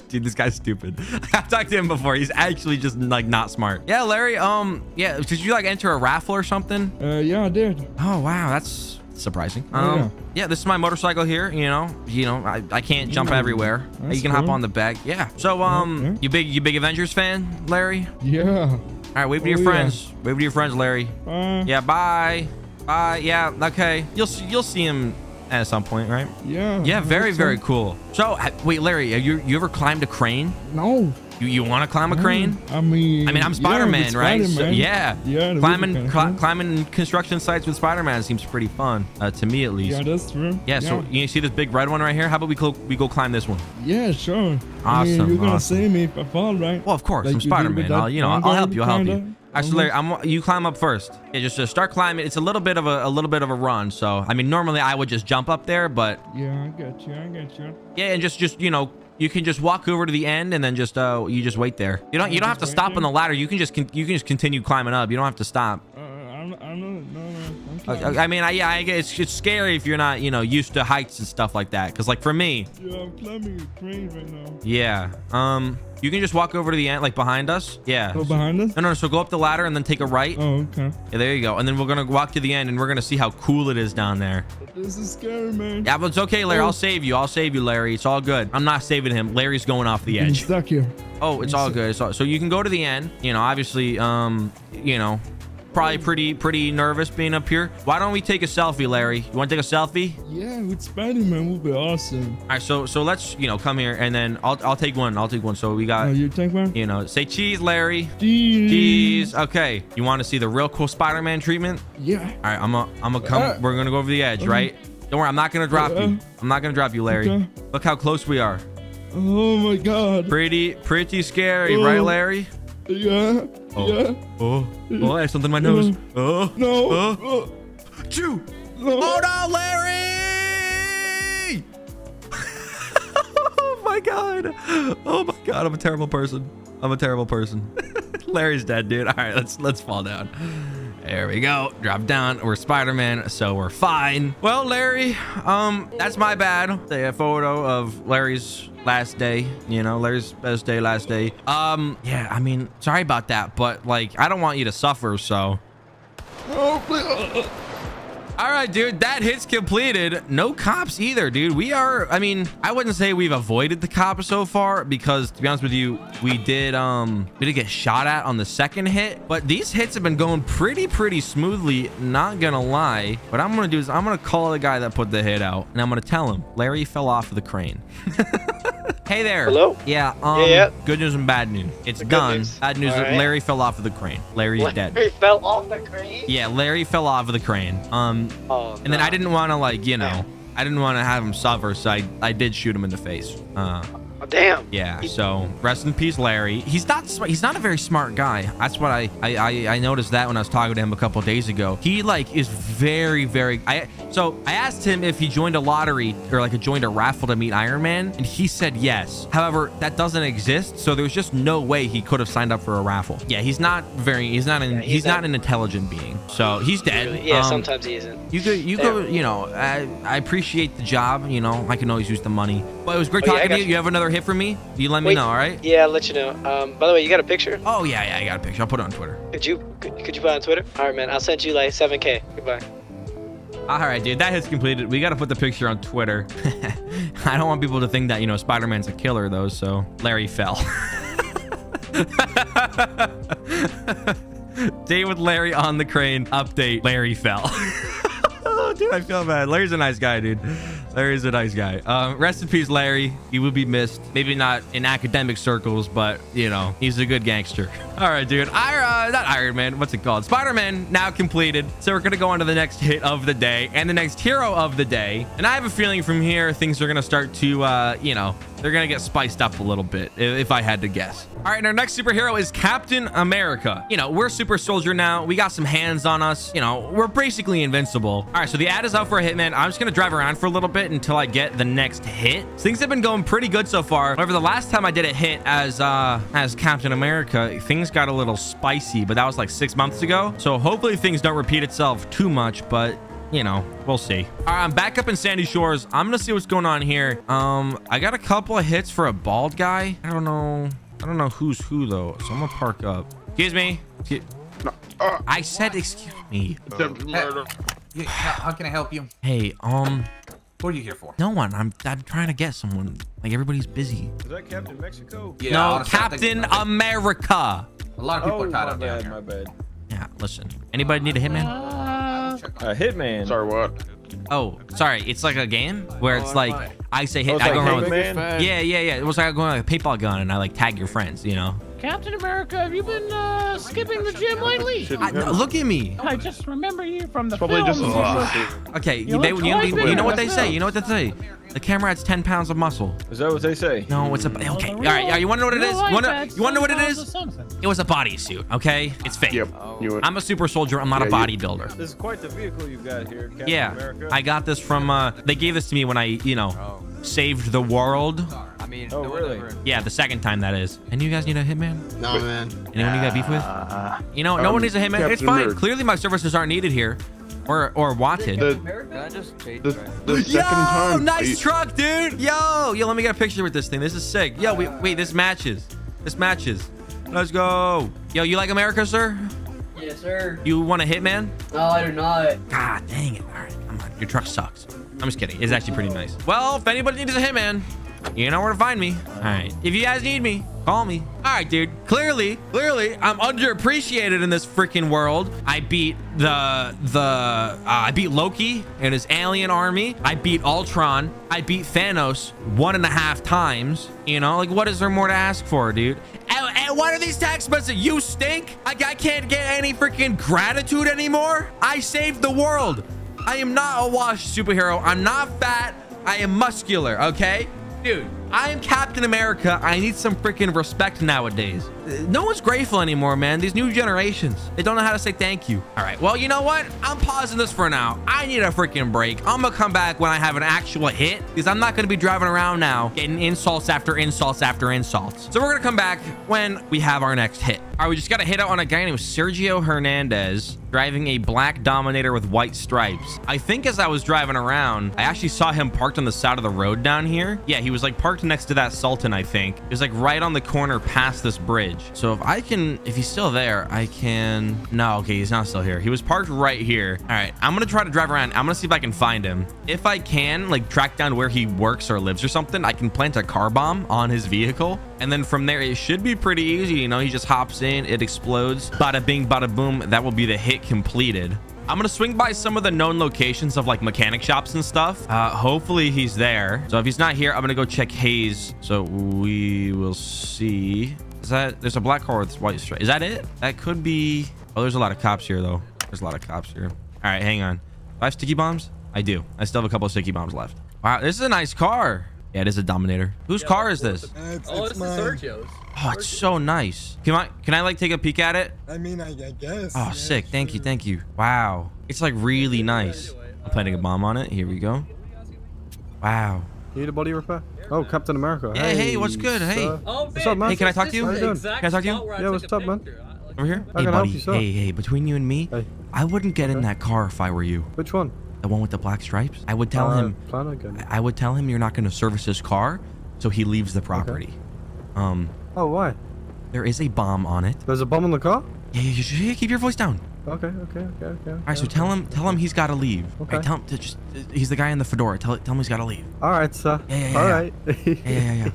Dude, this guy's stupid. I've talked to him before. He's actually just like not smart. Yeah, Larry. Um, yeah. Did you like enter a raffle or something? Uh, yeah, I did. Oh wow, that's surprising. Um, yeah. yeah, this is my motorcycle here. You know, you know, I, I can't jump yeah. everywhere. That's you can cool. hop on the back. Yeah. So um, yeah. you big you big Avengers fan, Larry? Yeah. All right, wave to oh, your friends. Yeah. Wave to your friends, Larry. Bye. Yeah. Bye. Bye. Yeah. Okay. You'll you'll see him at some point, right? Yeah. Yeah, very, very cool. So, wait, Larry, have you you ever climbed a crane? No. You you want to climb a crane? I mean, I mean, I'm Spider-Man, yeah, right? Spider-Man. So, yeah. Yeah. Climbing cl climbing construction sites with Spider-Man seems pretty fun, uh, to me at least. Yeah, that's true. Yeah. So yeah. you see this big red one right here? How about we go we go climb this one? Yeah, sure. Awesome. I mean, you're awesome. gonna save me if I fall, right? Well, of course, like I'm Spider-Man. I'll you know I'll help you. I'll help you. Actually, Larry, I'm, you climb up first. Yeah, just uh, start climbing. It's a little bit of a, a little bit of a run. So, I mean, normally I would just jump up there, but yeah, I got you, I got you. Yeah, and just, just you know, you can just walk over to the end and then just uh, you just wait there. You don't, you don't have to stop on the ladder. You can just, con you can just continue climbing up. You don't have to stop. Uh, I'm, I'm not, no, no. I mean, I, yeah, I, it's, it's scary if you're not, you know, used to heights and stuff like that. Because, like, for me... Yeah, I'm climbing a crane right now. Yeah. Um, you can just walk over to the end, like, behind us. Yeah. Go behind us? No, no, so go up the ladder and then take a right. Oh, okay. Yeah, there you go. And then we're going to walk to the end, and we're going to see how cool it is down there. This is scary, man. Yeah, but it's okay, Larry. Oh. I'll save you. I'll save you, Larry. It's all good. I'm not saving him. Larry's going off the edge. I'm stuck here. Oh, it's I'm all good. So, so you can go to the end. You know, obviously, um, you know... Probably pretty pretty nervous being up here. Why don't we take a selfie, Larry? You want to take a selfie? Yeah, with Spider-Man would be awesome. All right, so so let's, you know, come here, and then I'll, I'll take one. I'll take one. So we got... Oh, you take one? You know, say cheese, Larry. Cheese. Cheese. Okay. You want to see the real cool Spider-Man treatment? Yeah. All right, I'm gonna I'm gonna come. Uh, we're going to go over the edge, okay. right? Don't worry. I'm not going to drop uh, you. I'm not going to drop you, Larry. Okay. Look how close we are. Oh, my God. Pretty, pretty scary, oh. right, Larry? Yeah. Oh. Yeah. Oh. Oh, I have something in my nose. No. Oh. No. Oh. Chew. No. Oh, no, Larry! my God. Oh my God. I'm a terrible person. I'm a terrible person. Larry's dead, dude. All right, let's let's fall down. There we go. Drop down. We're Spider-Man, so we're fine. Well, Larry, um, that's my bad. A photo of Larry's last day, you know, Larry's best day, last day. Um, yeah, I mean, sorry about that, but like, I don't want you to suffer, so. Oh, please. All right, dude, that hit's completed. No cops either, dude. We are, I mean, I wouldn't say we've avoided the cops so far because, to be honest with you, we did um, we did get shot at on the second hit, but these hits have been going pretty, pretty smoothly, not gonna lie. What I'm gonna do is I'm gonna call the guy that put the hit out, and I'm gonna tell him, Larry fell off of the crane. Hey there. Hello? Yeah, um, yeah, yeah. Good news and bad news. It's good done. News. Bad news, right. Larry fell off of the crane. Larry's Larry dead. Larry fell off the crane? Yeah, Larry fell off of the crane. Um, oh, and no. then I didn't want to, like, you know, yeah. I didn't want to have him suffer, so I, I did shoot him in the face. Uh, oh, damn. Yeah, so rest in peace, Larry. He's not he's not a very smart guy. That's what I, I, I, I noticed that when I was talking to him a couple of days ago. He, like, is very, very... I, So I asked him if he joined a lottery or like a joined a raffle to meet Iron Man, and he said yes. However, that doesn't exist, so there's just no way he could have signed up for a raffle. Yeah, he's not very he's not an yeah, he's, he's not an intelligent being. So he's dead. Yeah, um, sometimes he isn't. You could you go you know, I I appreciate the job, you know, I can always use the money. But it was great oh, talking yeah, to you. You. You have another hit for me? You let Wait, me know, all right? Yeah, I'll let you know. Um by the way, you got a picture? Oh yeah, yeah, I got a picture. I'll put it on Twitter. Could you could, could you put it on Twitter? All right, man. I'll send you like seven K. Goodbye. All right, dude, that hit's completed. We got to put the picture on Twitter. I don't want people to think that, you know, Spider-Man's a killer, though, so Larry fell. Day with Larry on the crane. Update, Larry fell. Oh, dude, I feel bad. Larry's a nice guy, dude. Larry's a nice guy. Um, rest in peace, Larry. He will be missed. Maybe not in academic circles, but, you know, he's a good gangster. All right, dude. I, uh, not Iron Man. What's it called? Spider-Man now completed. So we're going to go on to the next hit of the day and the next hero of the day. And I have a feeling from here, things are going to start to, uh, you know, they're going to get spiced up a little bit, if I had to guess. All right, and our next superhero is Captain America. You know, we're super soldier now. We got some hands on us. You know, we're basically invincible. All right, so the ad is out for a hitman. I'm just going to drive around for a little bit until I get the next hit. So things have been going pretty good so far. However, the last time I did a hit as uh, as Captain America, things got a little spicy, but that was like six months ago. So hopefully things don't repeat itself too much, but... you know, we'll see. All right, I'm back up in Sandy Shores. I'm gonna see what's going on here. Um, I got a couple of hits for a bald guy. I don't know. I don't know who's who though. So I'm gonna park up. Excuse me. I said excuse me. Uh, How can I help you? Hey, um. What are you here for? No one. I'm I'm trying to get someone. Like everybody's busy. Is that Captain Mexico? Yeah, no, honestly, Captain America. A lot of people oh, are tied up down here. My bad. Yeah, listen. Anybody need a hitman? A uh, hitman. Sorry, what? Oh, sorry. It's like a game where it's like I say hit. Oh, I go like around with yeah, yeah, yeah. It was like going like a paintball gun, and I like tag your friends, you know. Captain America, have you been uh, skipping the gym lately? I, no, look at me. I just remember you from the film. Okay, you, they, you, you, you know what they say. You know what they say. The camera adds ten pounds of muscle. Is that what they say? No, it's a... Okay, all right. Yeah, you want to know what it is? You want to know what it is? It was a bodysuit, okay? It's fake. Yep. I'm a super soldier. I'm not yeah, a bodybuilder. This is quite the vehicle you've got here, Captain yeah, America. I got this from... Uh, they gave this to me when I, you know, oh. saved the world. I mean, oh, no really? Ever. Yeah, the second time that is. And you guys need a hitman? No, man. Anyone uh, you got beef with? You know, no um, one needs a hitman. Captain it's fine. Nerd. Clearly, my services aren't needed here. Or or wanted. The, the, the second Yo, time. nice you... truck, dude. Yo, yo, let me get a picture with this thing. This is sick. Yo, wait, wait, this matches. This matches. Let's go. Yo, you like America, sir? Yes, sir. You want a hitman? No, I do not. God, dang it. All right, come on. Your truck sucks. I'm just kidding. It's actually pretty nice. Well, if anybody needs a hitman, you know where to find me. All right. If you guys need me, call me. All right, dude. Clearly, clearly, I'm underappreciated in this freaking world. I beat the the uh, I beat Loki and his alien army. I beat Ultron. I beat Thanos one and a half times. You know, like what is there more to ask for, dude? And, and what are these text messages? You stink. Like I can't get any freaking gratitude anymore. I saved the world. I am not a washed superhero. I'm not fat. I am muscular. Okay, dude. I am Captain America. I need some freaking respect nowadays. No one's grateful anymore, man. These new generations, they don't know how to say thank you. All right, well, you know what? I'm pausing this for now. I need a freaking break. I'm gonna come back when I have an actual hit, because I'm not gonna be driving around now getting insults after insults after insults. So we're gonna come back when we have our next hit. All right, we just got a hit out on a guy named Sergio Hernandez driving a black Dominator with white stripes. I think as I was driving around, I actually saw him parked on the side of the road down here. Yeah, he was like parked next to that Sultan, I think. It was like right on the corner past this bridge. So if I can, if he's still there, I can, no, okay, he's not still here. He was parked right here. All right, I'm gonna try to drive around. I'm gonna see if I can find him. If I can, like, track down where he works or lives or something, I can plant a car bomb on his vehicle. And then from there, it should be pretty easy. You know, he just hops in, it explodes, bada bing, bada boom. That will be the hit completed. I'm gonna swing by some of the known locations of like mechanic shops and stuff. Uh, hopefully he's there. So if he's not here, I'm gonna go check Hayes. So we will see. Is that, there's a black car with white stripes. Is that it? That could be. Oh, there's a lot of cops here though. There's a lot of cops here. All right, hang on. Do I have sticky bombs? I do. I still have a couple of sticky bombs left. Wow, this is a nice car. Yeah, it is a Dominator. Whose yeah, car is this? Uh, it's, oh, it's Sergio's. Oh, it's so nice. Can I, can I like take a peek at it? I mean, I, I guess. Oh, yeah, sick. Sure. Thank you. Thank you. Wow. It's like really nice. Anyway, uh, I'm planting a bomb on it. Here we go. Wow. Need a body repair? Oh, Captain America. Yeah, hey, hey, what's good? Hey. Oh, what's up, man? Hey, can I talk to you? How you doing? Can I talk to you? Yeah, what's up, man? Over here? Hey, buddy. Hey, hey, between you and me, hey. I wouldn't get okay. in that car if I were you. Which one? The one with the black stripes? I would tell uh, him again. I would tell him you're not going to service his car, so he leaves the property. Okay. Um. Oh, why? There is a bomb on it. There's a bomb on the car? Yeah, yeah, yeah, yeah, keep your voice down. Okay, okay, okay, okay. All right, okay. So tell him, tell him he's got to leave. Okay. Right, tell him to just, he's the guy in the fedora. Tell, tell him he's got to leave. All right, sir. Yeah, yeah, yeah, all yeah. right. yeah, yeah, yeah, yeah.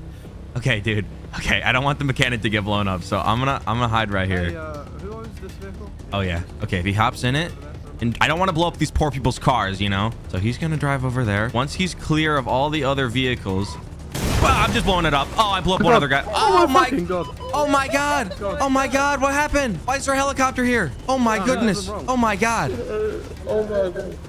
Okay, dude. Okay, I don't want the mechanic to get blown up, so I'm gonna, I'm gonna hide right here. Hey, uh, who owns this vehicle? Oh yeah. Okay, if he hops in it, and I don't want to blow up these poor people's cars, you know. So he's gonna drive over there. Once he's clear of all the other vehicles. Well, I'm just blowing it up. Oh, I blew up one other guy. Oh, oh my god. Oh my god. Oh my god. What happened? Why is there a helicopter here? Oh my goodness. Oh my god.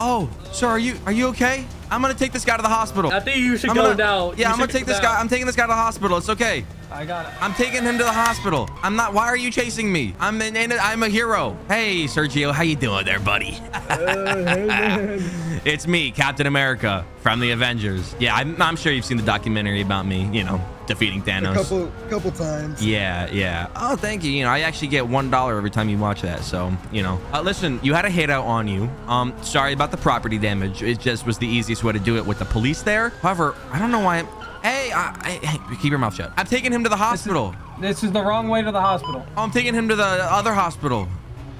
Oh, sir, are you are you okay? I'm gonna take this guy to the hospital. I think you should go now. Yeah, I'm gonna take this guy. I'm taking this guy to the hospital. It's okay. I got it. I'm taking him to the hospital. I'm not. Why are you chasing me? I'm an, an, I'm a hero. Hey, Sergio, how you doing there, buddy? uh, hey, man. It's me, Captain America from the Avengers. Yeah, I'm, I'm sure you've seen the documentary about me. You know, defeating Thanos. A couple, couple times. Yeah, yeah. Oh, thank you. You know, I actually get one dollar every time you watch that. So, you know, uh, listen, you had a hit out on you. Um, sorry about the property damage. It just was the easiest way to do it with the police there. However, I don't know why. I'm, Hey, I, I, hey, keep your mouth shut. I'm taking him to the hospital. This is, this is the wrong way to the hospital. Oh, I'm taking him to the other hospital.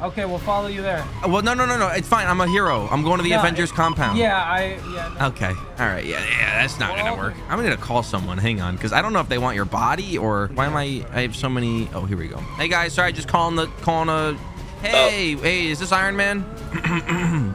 Okay, we'll follow you there. Well, no, no, no, no. It's fine. I'm a hero. I'm going to the no, Avengers it, compound. Yeah, I... Yeah, no. Okay. All right. Yeah, yeah. That's not well, going to work. I'm going to call someone. Hang on, because I don't know if they want your body or... Why am I... I have so many... Oh, here we go. Hey, guys. Sorry, just calling the... Calling a... Hey, oh. Hey, is this Iron Man?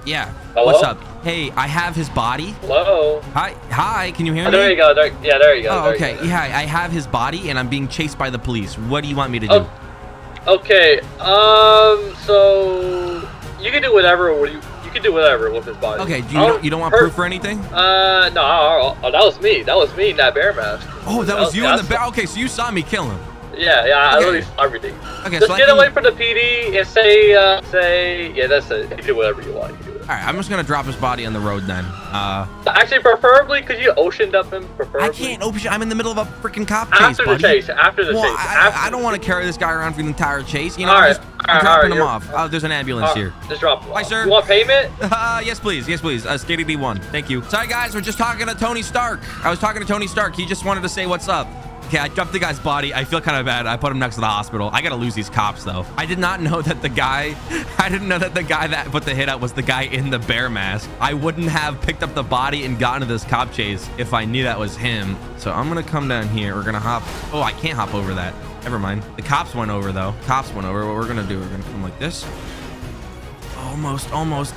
Yeah. Hello? What's up? Hey, I have his body. Hello. Hi, hi. Can you hear oh, me? There you go. There, yeah, there you go. Oh, okay. Go. Yeah, I have his body, and I'm being chased by the police. What do you want me to do? Oh, okay. Um. So you can do whatever. What you? You can do whatever with his body. Okay, do you, oh, you don't want her, proof or anything? Uh, no, oh, oh, that was me. That was me in that bear mask. Oh, that, that was, was you in the bear? Okay, so you saw me kill him. Yeah, yeah, okay. I literally everything. Okay, just so get can... away from the P D and say, uh, say, yeah, that's it. You can do whatever you want. You can do it. All right, I'm just gonna drop his body on the road then. Uh, actually, preferably, could you oceaned up him? Preferably. I can't ocean. I'm in the middle of a freaking cop chase. After buddy. the chase, after the well, chase. I, after I don't want to carry this guy around for the entire chase. You know, all right, I'm, just, I'm all dropping right, him off. Oh, there's an ambulance right, here. Just drop him off. Hi, sir. You want payment? Uh, yes, please. Yes, please. Uh, Skater D one. Thank you. Sorry, guys, we're just talking to Tony Stark. I was talking to Tony Stark. He just wanted to say what's up. Okay, I dropped the guy's body. I feel kind of bad. I put him next to the hospital. I gotta lose these cops though. I did not know that the guy, I didn't know that the guy that put the hit out was the guy in the bear mask. I wouldn't have picked up the body and gotten to this cop chase if I knew that was him. So I'm gonna come down here. We're gonna hop. Oh, I can't hop over that. Never mind. The cops went over though. Cops went over. What we're gonna do, we're gonna come like this. Almost, almost.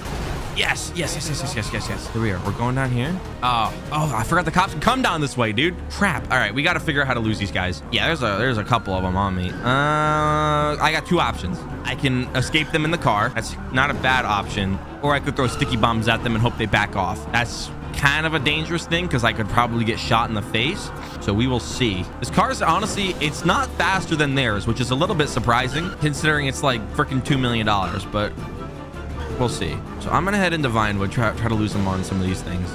Yes, yes, yes, yes, yes, yes, yes, yes. Here we are. We're going down here. Oh, oh, I forgot the cops can come down this way, dude. Crap. All right, we got to figure out how to lose these guys. Yeah, there's a there's a couple of them on me. Uh, I got two options. I can escape them in the car. That's not a bad option. Or I could throw sticky bombs at them and hope they back off. That's kind of a dangerous thing because I could probably get shot in the face. So we will see. This car's honestly, it's not faster than theirs, which is a little bit surprising considering it's like freaking two million dollars, but we'll see. So I'm going to head into Vinewood, try, try to lose them on some of these things.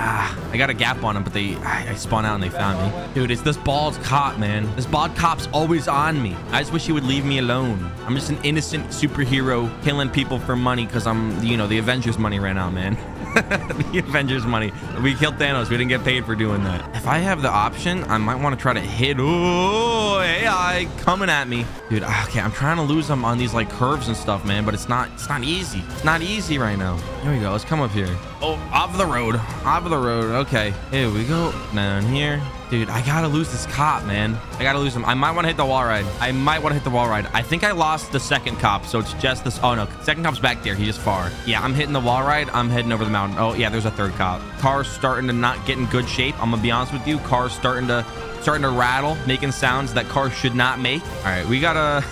Ah, I got a gap on them, but they I, I spawned out and they found me. Dude, it's this bald cop, man. This bald cop's always on me. I just wish he would leave me alone. I'm just an innocent superhero killing people for money because I'm, you know, the Avengers money right now, man. The Avengers money. We killed Thanos. We didn't get paid for doing that. If I have the option, I might want to try to hit. Oh, A I coming at me. Dude, okay, I'm trying to lose them on these like curves and stuff, man, but it's not, it's not easy. It's not easy right now. Here we go. Let's come up here. Oh, off the road. Off the road. Okay. Here we go. Down here. Dude, I gotta lose this cop, man. I gotta lose him. I might want to hit the wall ride. I might want to hit the wall ride. I think I lost the second cop, so it's just this. Oh, no. Second cop's back there. He's just far. Yeah, I'm hitting the wall ride. I'm heading over the mountain. Oh, yeah, there's a third cop. Car's starting to not get in good shape. I'm gonna be honest with you. Car's starting to... starting to rattle, making sounds that car should not make. All right, we gotta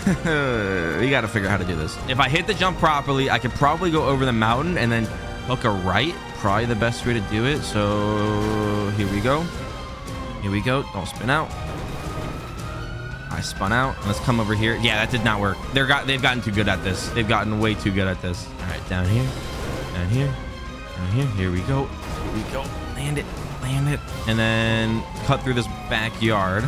we gotta figure out how to do this. If I hit the jump properly, I could probably go over the mountain and then hook a right. Probably the best way to do it. So here we go. Here we go. Don't spin out. I spun out. Let's come over here. Yeah, that did not work. They're got they've gotten too good at this. They've gotten way too good at this. All right, down here, down here, down here. Here we go. Here we go. Land it. Land it. And then cut through this backyard.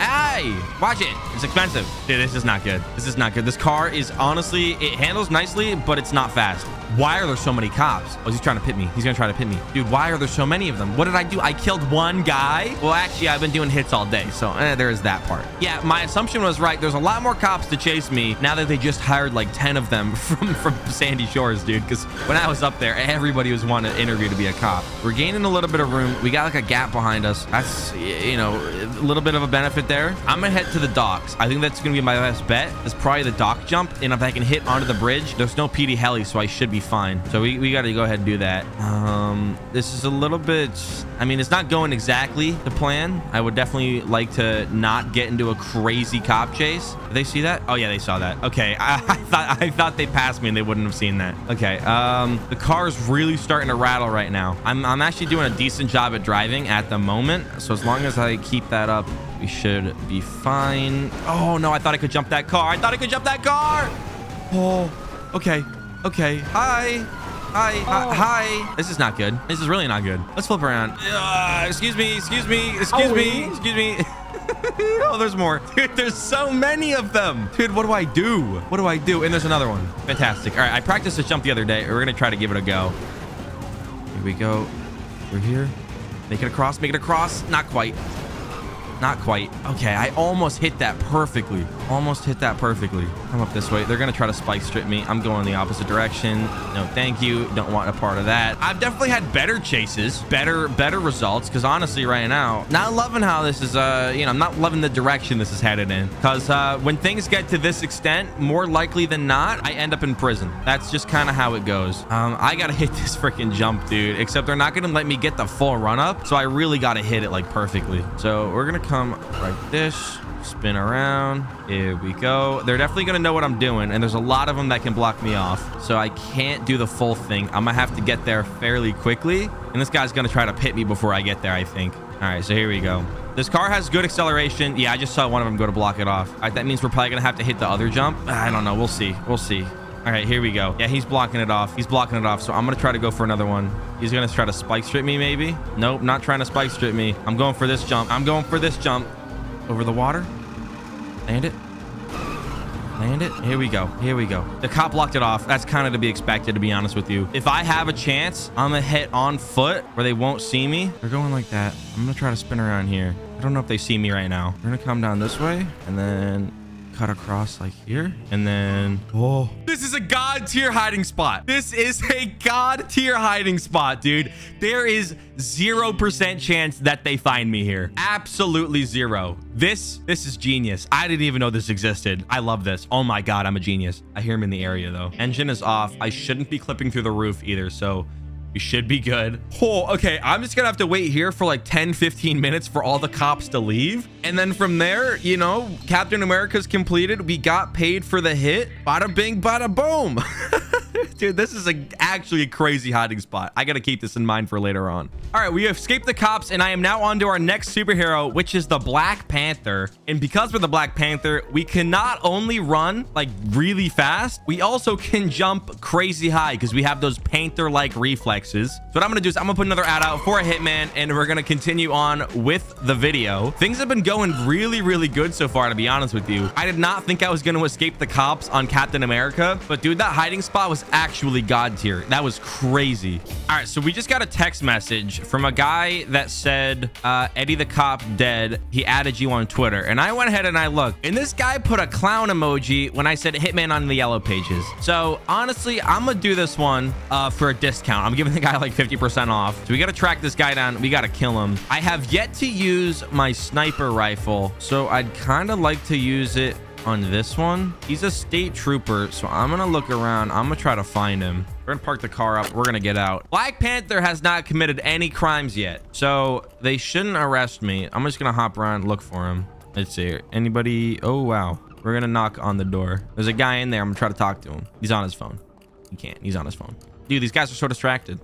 Hey, watch it. It's expensive. Dude, this is not good. This is not good. This car is honestly, it handles nicely, but it's not fast. Why are there so many cops? Oh, he's trying to pit me. He's going to try to pit me. Dude, why are there so many of them? What did I do? I killed one guy. Well, actually, I've been doing hits all day. So eh, there is that part. Yeah, my assumption was right. There's a lot more cops to chase me now that they just hired like ten of them from, from Sandy Shores, dude. Because when I was up there, everybody was wanting to interview to be a cop. We're gaining a little bit of room. We got like a gap behind us. That's, you know, a little bit of a benefit there. I'm going to head to the docks. I think that's going to be my best bet. It's probably the dock jump. And if I can hit onto the bridge, there's no P D heli, so I should be fine. So we, we got to go ahead and do that. Um, this is a little bit, I mean, it's not going exactly the plan. I would definitely like to not get into a crazy cop chase. Did they see that? Oh yeah, they saw that. Okay. I, I thought, I thought they passed me and they wouldn't have seen that. Okay. Um, the car's really starting to rattle right now. I'm, I'm actually doing a decent job at driving at the moment. So as long as I keep that up, we should be fine. Oh no, I thought I could jump that car. I thought I could jump that car. Oh, okay. Okay. Hi. Hi. Oh. Hi. This is not good. This is really not good. Let's flip around. Uh, excuse me. Excuse me. Excuse oh, me. Wait. Excuse me. Oh, there's more. Dude, there's so many of them. Dude, what do I do? What do I do? And there's another one. Fantastic. All right. I practiced this jump the other day. We're going to try to give it a go. Here we go. We're here. Make it across. Make it across. Not quite. Not quite. Okay, I almost hit that perfectly. Almost hit that perfectly. I'm up this way. They're going to try to spike strip me. I'm going the opposite direction. No, thank you. Don't want a part of that. I've definitely had better chases, better, better results. Because honestly, right now, not loving how this is, uh, you know, I'm not loving the direction this is headed in. Because uh, when things get to this extent, more likely than not, I end up in prison. That's just kind of how it goes. Um, I got to hit this freaking jump, dude. Except they're not going to let me get the full run up. So I really got to hit it like perfectly. So we're going to come like this, spin around. Here we go. They're definitely gonna know what I'm doing, and there's a lot of them that can block me off, so I can't do the full thing. I'm gonna have to get there fairly quickly, and this guy's gonna try to pit me before I get there, I think. All right, so here we go. This car has good acceleration. Yeah, I just saw one of them go to block it off. All right, that means we're probably gonna have to hit the other jump. I don't know. We'll see. We'll see. All right, here we go. Yeah, he's blocking it off. He's blocking it off. So I'm going to try to go for another one. He's going to try to spike strip me, maybe. Nope, not trying to spike strip me. I'm going for this jump. I'm going for this jump. Over the water. Land it. Land it. Here we go. Here we go. The cop blocked it off. That's kind of to be expected, to be honest with you. If I have a chance, I'm going to hit on foot where they won't see me. They're going like that. I'm going to try to spin around here. I don't know if they see me right now. We're going to come down this way and then... cut across like here, and then oh, this is a god tier hiding spot. This is a god tier hiding spot, dude. There is zero percent chance that they find me here. Absolutely zero. This this is genius. I didn't even know this existed. I love this. Oh my god, I'm a genius. I hear him in the area though. Engine is off. I shouldn't be clipping through the roof either, so We should be good. Oh, okay. I'm just gonna have to wait here for like ten, fifteen minutes for all the cops to leave. And then from there, you know, Captain America's completed. We got paid for the hit. Bada bing, bada boom. Dude, this is a, actually a crazy hiding spot. I gotta keep this in mind for later on. All right, we escaped the cops, and I am now on to our next superhero, which is the Black Panther. And because we're the Black Panther, we can not only run like really fast, we also can jump crazy high because we have those panther-like reflexes. So what I'm gonna do is I'm gonna put another ad out for a hitman, and we're gonna continue on with the video. Things have been going really, really good so far, to be honest with you. I did not think I was gonna escape the cops on Captain America, but dude, that hiding spot was actually god tier. That was crazy. All right, so we just got a text message from a guy that said uh Eddie the cop dead. He added you on Twitter, and I went ahead and I looked, and this guy put a clown emoji when I said hitman on the yellow pages. So honestly, I'm gonna do this one uh for a discount. I'm giving the guy like fifty percent off. So we gotta track this guy down. We gotta kill him. I have yet to use my sniper rifle, so I'd kind of like to use it on this one. He's a state trooper, so I'm gonna look around. I'm gonna try to find him. We're gonna park the car up. We're gonna get out. Black Panther has not committed any crimes yet, so they shouldn't arrest me. I'm just gonna hop around and look for him. Let's see. Anybody? Oh, wow. We're gonna knock on the door. There's a guy in there. I'm gonna try to talk to him. He's on his phone. He can't. He's on his phone. Dude, these guys are so distracted.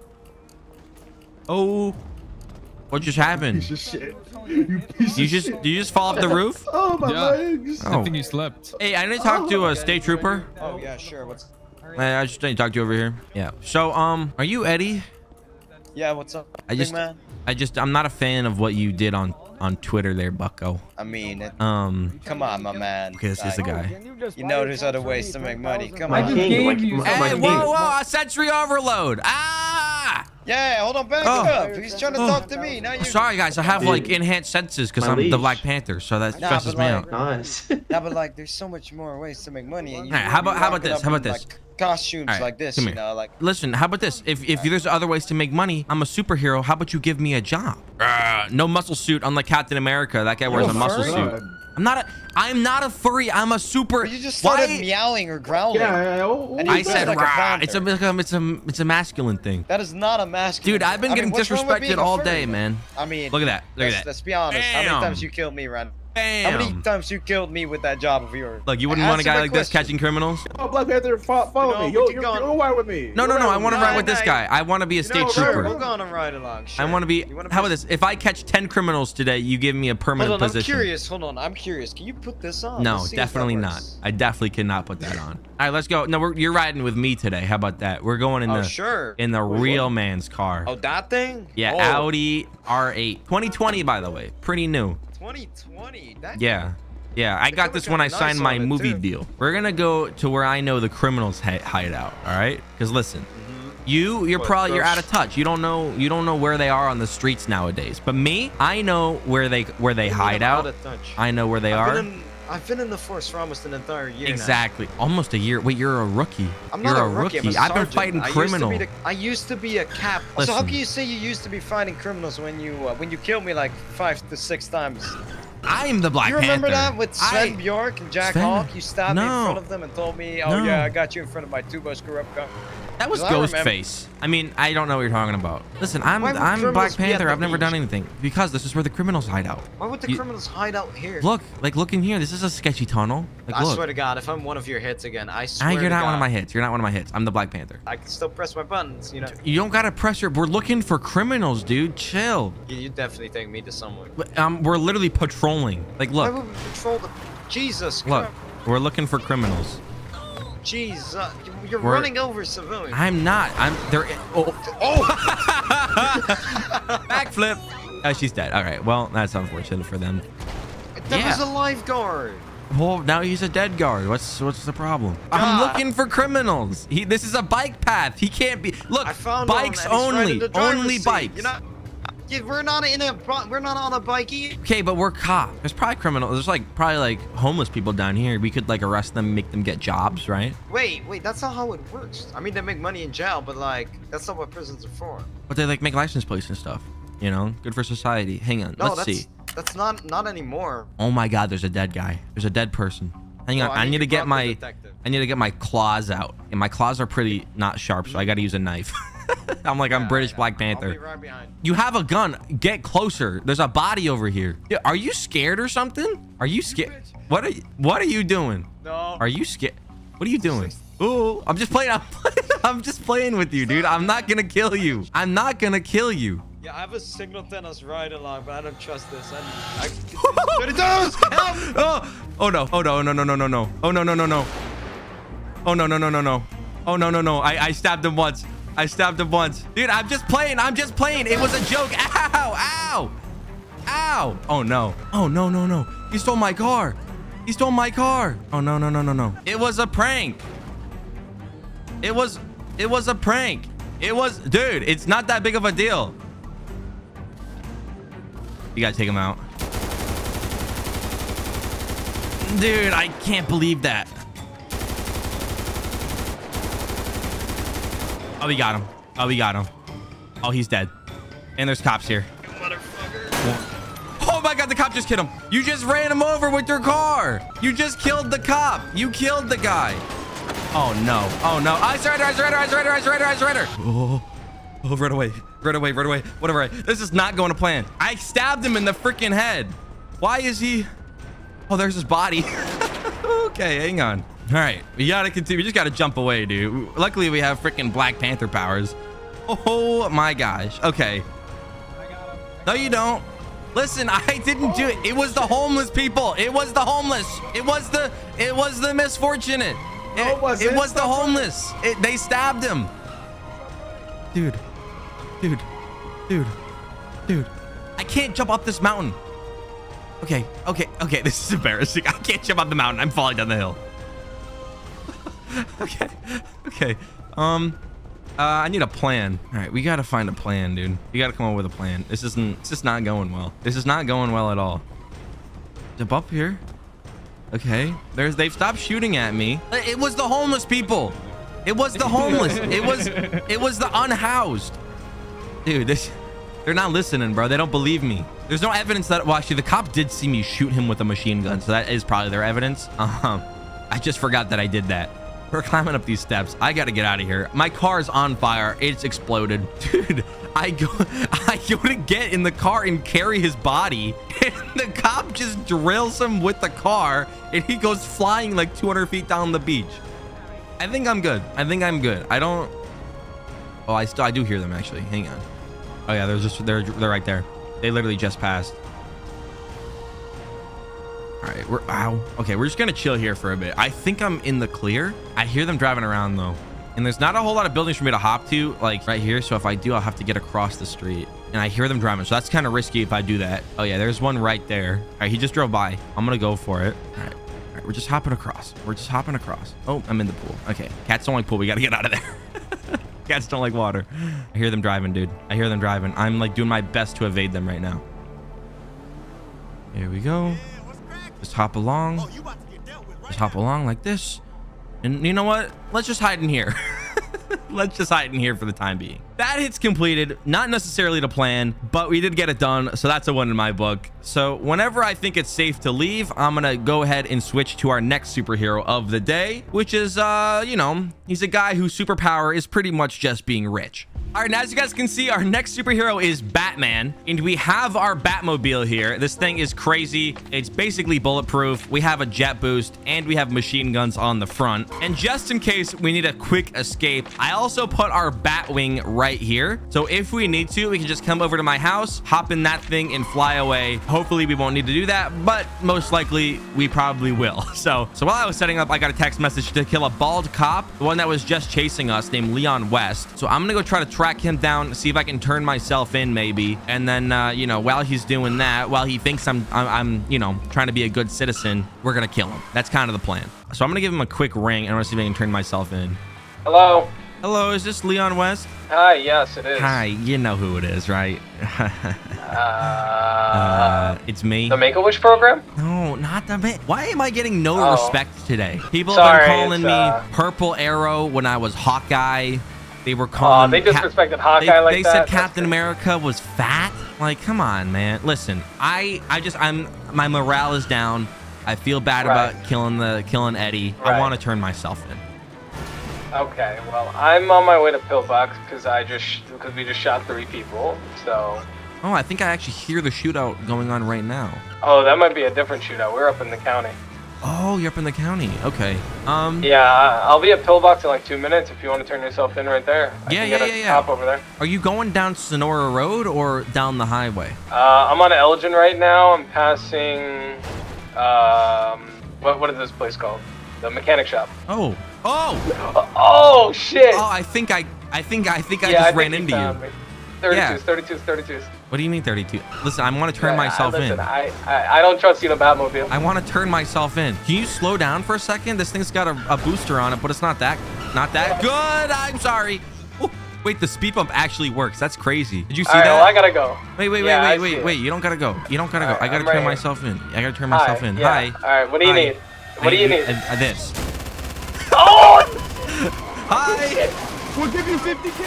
Oh, what just happened? Piece of shit. You, piece you just shit. You just fall off the roof? Oh, my yeah. legs. Oh. I think you slept. Hey, I need to talk oh, to a state trooper. Oh, yeah, sure. What's hey, I just need to talk to you over here. Yeah. So, um, are you Eddie? Yeah, what's up? I just, man? I just, I'm not a fan of what you did on on Twitter there, bucko. I mean, um, come on, my man. Okay, this is the guy. You know there's other ways to make money. Come on. I just gave you. Hey, whoa, whoa, a sensory overload. Ah! Yeah, hold on, back oh. up. He's trying to oh. talk to me. Now you're... Sorry, guys. I have, like, enhanced senses because I'm leash. the Black Panther, so that nah, stresses me like, out. Nice. nah, but, like, there's so much more ways to make money. And you All right, how about, how about this? How about in, this? Like, costumes right, like this, you know? Like... Listen, how about this? If, if right. there's other ways to make money, I'm a superhero. How about you give me a job? Uh, no muscle suit, unlike Captain America. That guy wears You're a muscle furry? suit. I'm not a... I'm not a furry. I'm a super... You just started Why? meowling or growling. Yeah, oh, oh, I said, like rah. A it's, a, it's, a, it's, a, it's a masculine thing. That is not a masculine Dude, I've been thing. getting I mean, disrespected all day, man. I mean... Look at that. Look at that. Let's be honest. Bam. How many times you killed me, Ren? Bam. How many times you killed me with that job of yours? Look, you wouldn't I want a guy like question. this catching criminals? Oh, Black Panther, follow, follow you know, me. Yo, you're, you're ride with me. No, no, no. I want to ride with this guy. I want to be a state trooper. We're going to ride along. I want to be... How about this? If I catch ten criminals today, you give me a permanent position. I'm curious. Hold on. I'm curious. Can you put this on? No, definitely not. I definitely cannot put that on. All right, let's go. No, we're, you're riding with me today. How about that? We're going in oh, the sure. in the real man's car. Oh, that thing? Yeah, oh. Audi R eight, twenty twenty, by the way, pretty new. twenty twenty. That yeah, yeah. I got this when I nice signed my movie too. deal. We're gonna go to where I know the criminals hide out. All right, because listen. You, you're probably, you're out of touch. You don't know, you don't know where they are on the streets nowadays. But me, I know where they, where they hide out. I know where they are. I've been in the force for almost an entire year. Exactly. Now. Almost a year. Wait, you're a rookie. I'm not you're a rookie. rookie. I'm a I've been fighting criminals. I, I used to be a cap. Listen. So how can you say you used to be fighting criminals when you, uh, when you killed me like five to six times? I'm the Black Panther. You remember Panther. that with Sven I, Bjork and Jack Sven, Hawk? You stopped no. me in front of them and told me, oh no. yeah, I got you in front of my two-bus corrupt car. That was Ghostface. I, I mean, I don't know what you're talking about. Listen, I'm I'm Black Panther. I've never beach? done anything because this is where the criminals hide out. Why would the you, criminals hide out here? Look, like look in here. This is a sketchy tunnel. Like, I look. swear to God, if I'm one of your hits again, I swear. I, you're to not God. one of my hits. You're not one of my hits. I'm the Black Panther. I can still press my buttons, you know. You don't gotta press your. We're looking for criminals, dude. Chill. You, you definitely take me to someone. Um, we're literally patrolling. Like, look. Why would we patrol the? Jesus. Look, we're looking for criminals. Jeez, uh, you're We're, running over civilians. I'm not. I'm there. Oh, oh. Backflip. Oh, she's dead. All right. Well, that's unfortunate for them. That yeah. was a lifeguard. Well, now he's a dead guard. What's what's the problem? God. I'm looking for criminals. He. This is a bike path. He can't be. Look, I found bikes only. Right only seat. bikes. You're not We're not in a we're not on a bike either. Okay, but we're cops. There's probably criminals. There's like probably like homeless people down here. We could like arrest them, make them get jobs, right? Wait, wait, that's not how it works. I mean, they make money in jail, but like that's not what prisons are for. But they like make license plates and stuff. You know, good for society. Hang on, no, let's that's, see. That's not not anymore. Oh my God, there's a dead guy. There's a dead person. Hang on, oh, I, I need to get my detective. I need to get my claws out, and my claws are pretty not sharp, so I got to use a knife. I'm like, I'm yeah, British Black Panther. I'll be right behind. You have a gun. Get closer. There's a body over here. Yeah, are you scared or something? Are you scared? What are you, what are you doing? No. Are you scared? What are you doing? Ooh, I'm just playing. I'm, playing. I'm just playing with you, dude. I'm not going to kill you. I'm not going to kill you. Yeah, I have a singleton as right along, but I don't trust this. I, I, help! Oh, oh, no. Oh, no, no, no, no, no, no. Oh, no, no, no, no. Oh, no, no, no, no, no. Oh, no, no, no. I, I stabbed him once. I stabbed him once. Dude, I'm just playing. I'm just playing. It was a joke. Ow, ow, ow. Oh, no. Oh, no, no, no. He stole my car. He stole my car. Oh, no, no, no, no, no. It was a prank. It was, it was a prank. It was, dude, it's not that big of a deal. You gotta take him out. Dude, I can't believe that. Oh, we got him. Oh, we got him. Oh, he's dead. And there's cops here. Motherfucker. Oh my God, the cop just hit him. You just ran him over with your car. You just killed the cop. You killed the guy. Oh no. Oh no. I surrender, I surrender, I surrender, I surrender, I surrender. Oh. Oh, right away. Right away, right away. Whatever. This is not going to plan. I stabbed him in the freaking head. Why is he... Oh, there's his body. Okay, hang on. All right. We got to continue. We just got to jump away, dude. Luckily, we have freaking Black Panther powers. Oh, my gosh. Okay. I got him. No, you don't. Listen, I didn't do it. It was the homeless people. It was the homeless. It was the... It was the misfortunate. It, was it, it was the homeless. It, they stabbed him. Dude. Dude, dude, dude, I can't jump up this mountain. Okay, okay, okay, this is embarrassing. I can't jump up the mountain. I'm falling down the hill. Okay, okay. Um, uh, I need a plan. All right, we got to find a plan, dude. You got to come up with a plan. This isn't, it's just not going well. This is not going well at all. Jump up here. Okay, there's, they've stopped shooting at me. It was the homeless people. It was the homeless. It was, it was the unhoused. Dude, this, they're not listening, bro. They don't believe me. There's no evidence that... Well, actually, the cop did see me shoot him with a machine gun, so that is probably their evidence. Uh-huh. I just forgot that I did that. We're climbing up these steps. I got to get out of here. My car's on fire. It's exploded. Dude, I go, I go to get in the car and carry his body, and the cop just drills him with the car, and he goes flying like two hundred feet down the beach. I think I'm good. I think I'm good. I don't... Oh, I still... I do hear them, actually. Hang on. Oh yeah, they're just they're they're right there. They literally just passed. All right, we're ow. Okay, we're just gonna chill here for a bit. I think I'm in the clear. I hear them driving around though, and there's not a whole lot of buildings for me to hop to, like right here. So if I do, I'll have to get across the street. And I hear them driving, so that's kind of risky if I do that. Oh yeah, there's one right there. All right, he just drove by. I'm gonna go for it. All right, all right, we're just hopping across. We're just hopping across. Oh, I'm in the pool. Okay, cats don't like pool. We gotta get out of there. Cats don't like water. I hear them driving, dude. I hear them driving. I'm like doing my best to evade them right now. Here we go. Just hop along. Just hop along like this. And you know what? Let's just hide in here. Let's just hide in here for the time being. That hit's completed. Not necessarily the plan, but we did get it done. So that's a one in my book. So whenever I think it's safe to leave, I'm going to go ahead and switch to our next superhero of the day, which is, uh, you know, he's a guy whose superpower is pretty much just being rich. All right, now as you guys can see, our next superhero is Batman, and we have our Batmobile here. This thing is crazy. It's basically bulletproof. We have a jet boost, and we have machine guns on the front. And just in case we need a quick escape, I also put our Batwing right here. So if we need to, we can just come over to my house, hop in that thing, and fly away. Hopefully, we won't need to do that, but most likely, we probably will. So, so while I was setting up, I got a text message to kill a bald cop, the one that was just chasing us, named Leon West. So I'm going to go try to... track him down, see if I can turn myself in maybe, and then uh you know, while he's doing that, while he thinks I'm, I'm i'm you know, trying to be a good citizen, we're gonna kill him. That's kind of the plan. So I'm gonna give him a quick ring, and I'm gonna see if I can turn myself in. Hello? Hello, is this Leon West? Hi, yes it is. Hi, you know who it is, right? uh, uh it's me, the Make-A-Wish program. No, not the man. Why am I getting no oh. respect today? People Sorry, have been calling me uh... Purple Arrow when I was Hawkeye. They were calling. Uh, they disrespected Hawkeye they, like they that. They said Captain America was fat. Like, come on, man. Listen, I, I just, I'm, my morale is down. I feel bad right. about killing the, killing Eddie. Right. I want to turn myself in. Okay, well, I'm on my way to Pillbox because I just because we just shot three people. So. Oh, I think I actually hear the shootout going on right now. Oh, that might be a different shootout. We're up in the county. Oh, you're up in the county. Okay. Um. Yeah, I'll be at Pillbox in like two minutes if you want to turn yourself in right there. I yeah, can yeah, get a yeah, cop yeah. over there. Are you going down Sonora Road or down the highway? Uh, I'm on Elgin right now. I'm passing. Um. What What is this place called? The mechanic shop. Oh. Oh. Oh shit. Oh, I think I I think I think I yeah, just I think ran you into you. Me. thirty-twos, yeah. thirty-twos, thirty-twos. What do you mean thirty-two? Listen, I want to turn yeah, myself I, listen, in. I, I I don't trust you in a Batmobile. I want to turn myself in. Can you slow down for a second? This thing's got a, a booster on it, but it's not that not that good. I'm sorry. Ooh, wait, the speed bump actually works. That's crazy. Did you see All right, that? Well, I gotta go. Wait, wait, yeah, wait, wait, wait, wait. You don't gotta go. You don't gotta All go. Right, I gotta I'm turn right myself here. in. I gotta turn Hi, myself in. Yeah. Hi. All right. What do you Hi. need? What I do you need? need? Uh, this. Oh! Hi! Shit. We'll give you fifty K!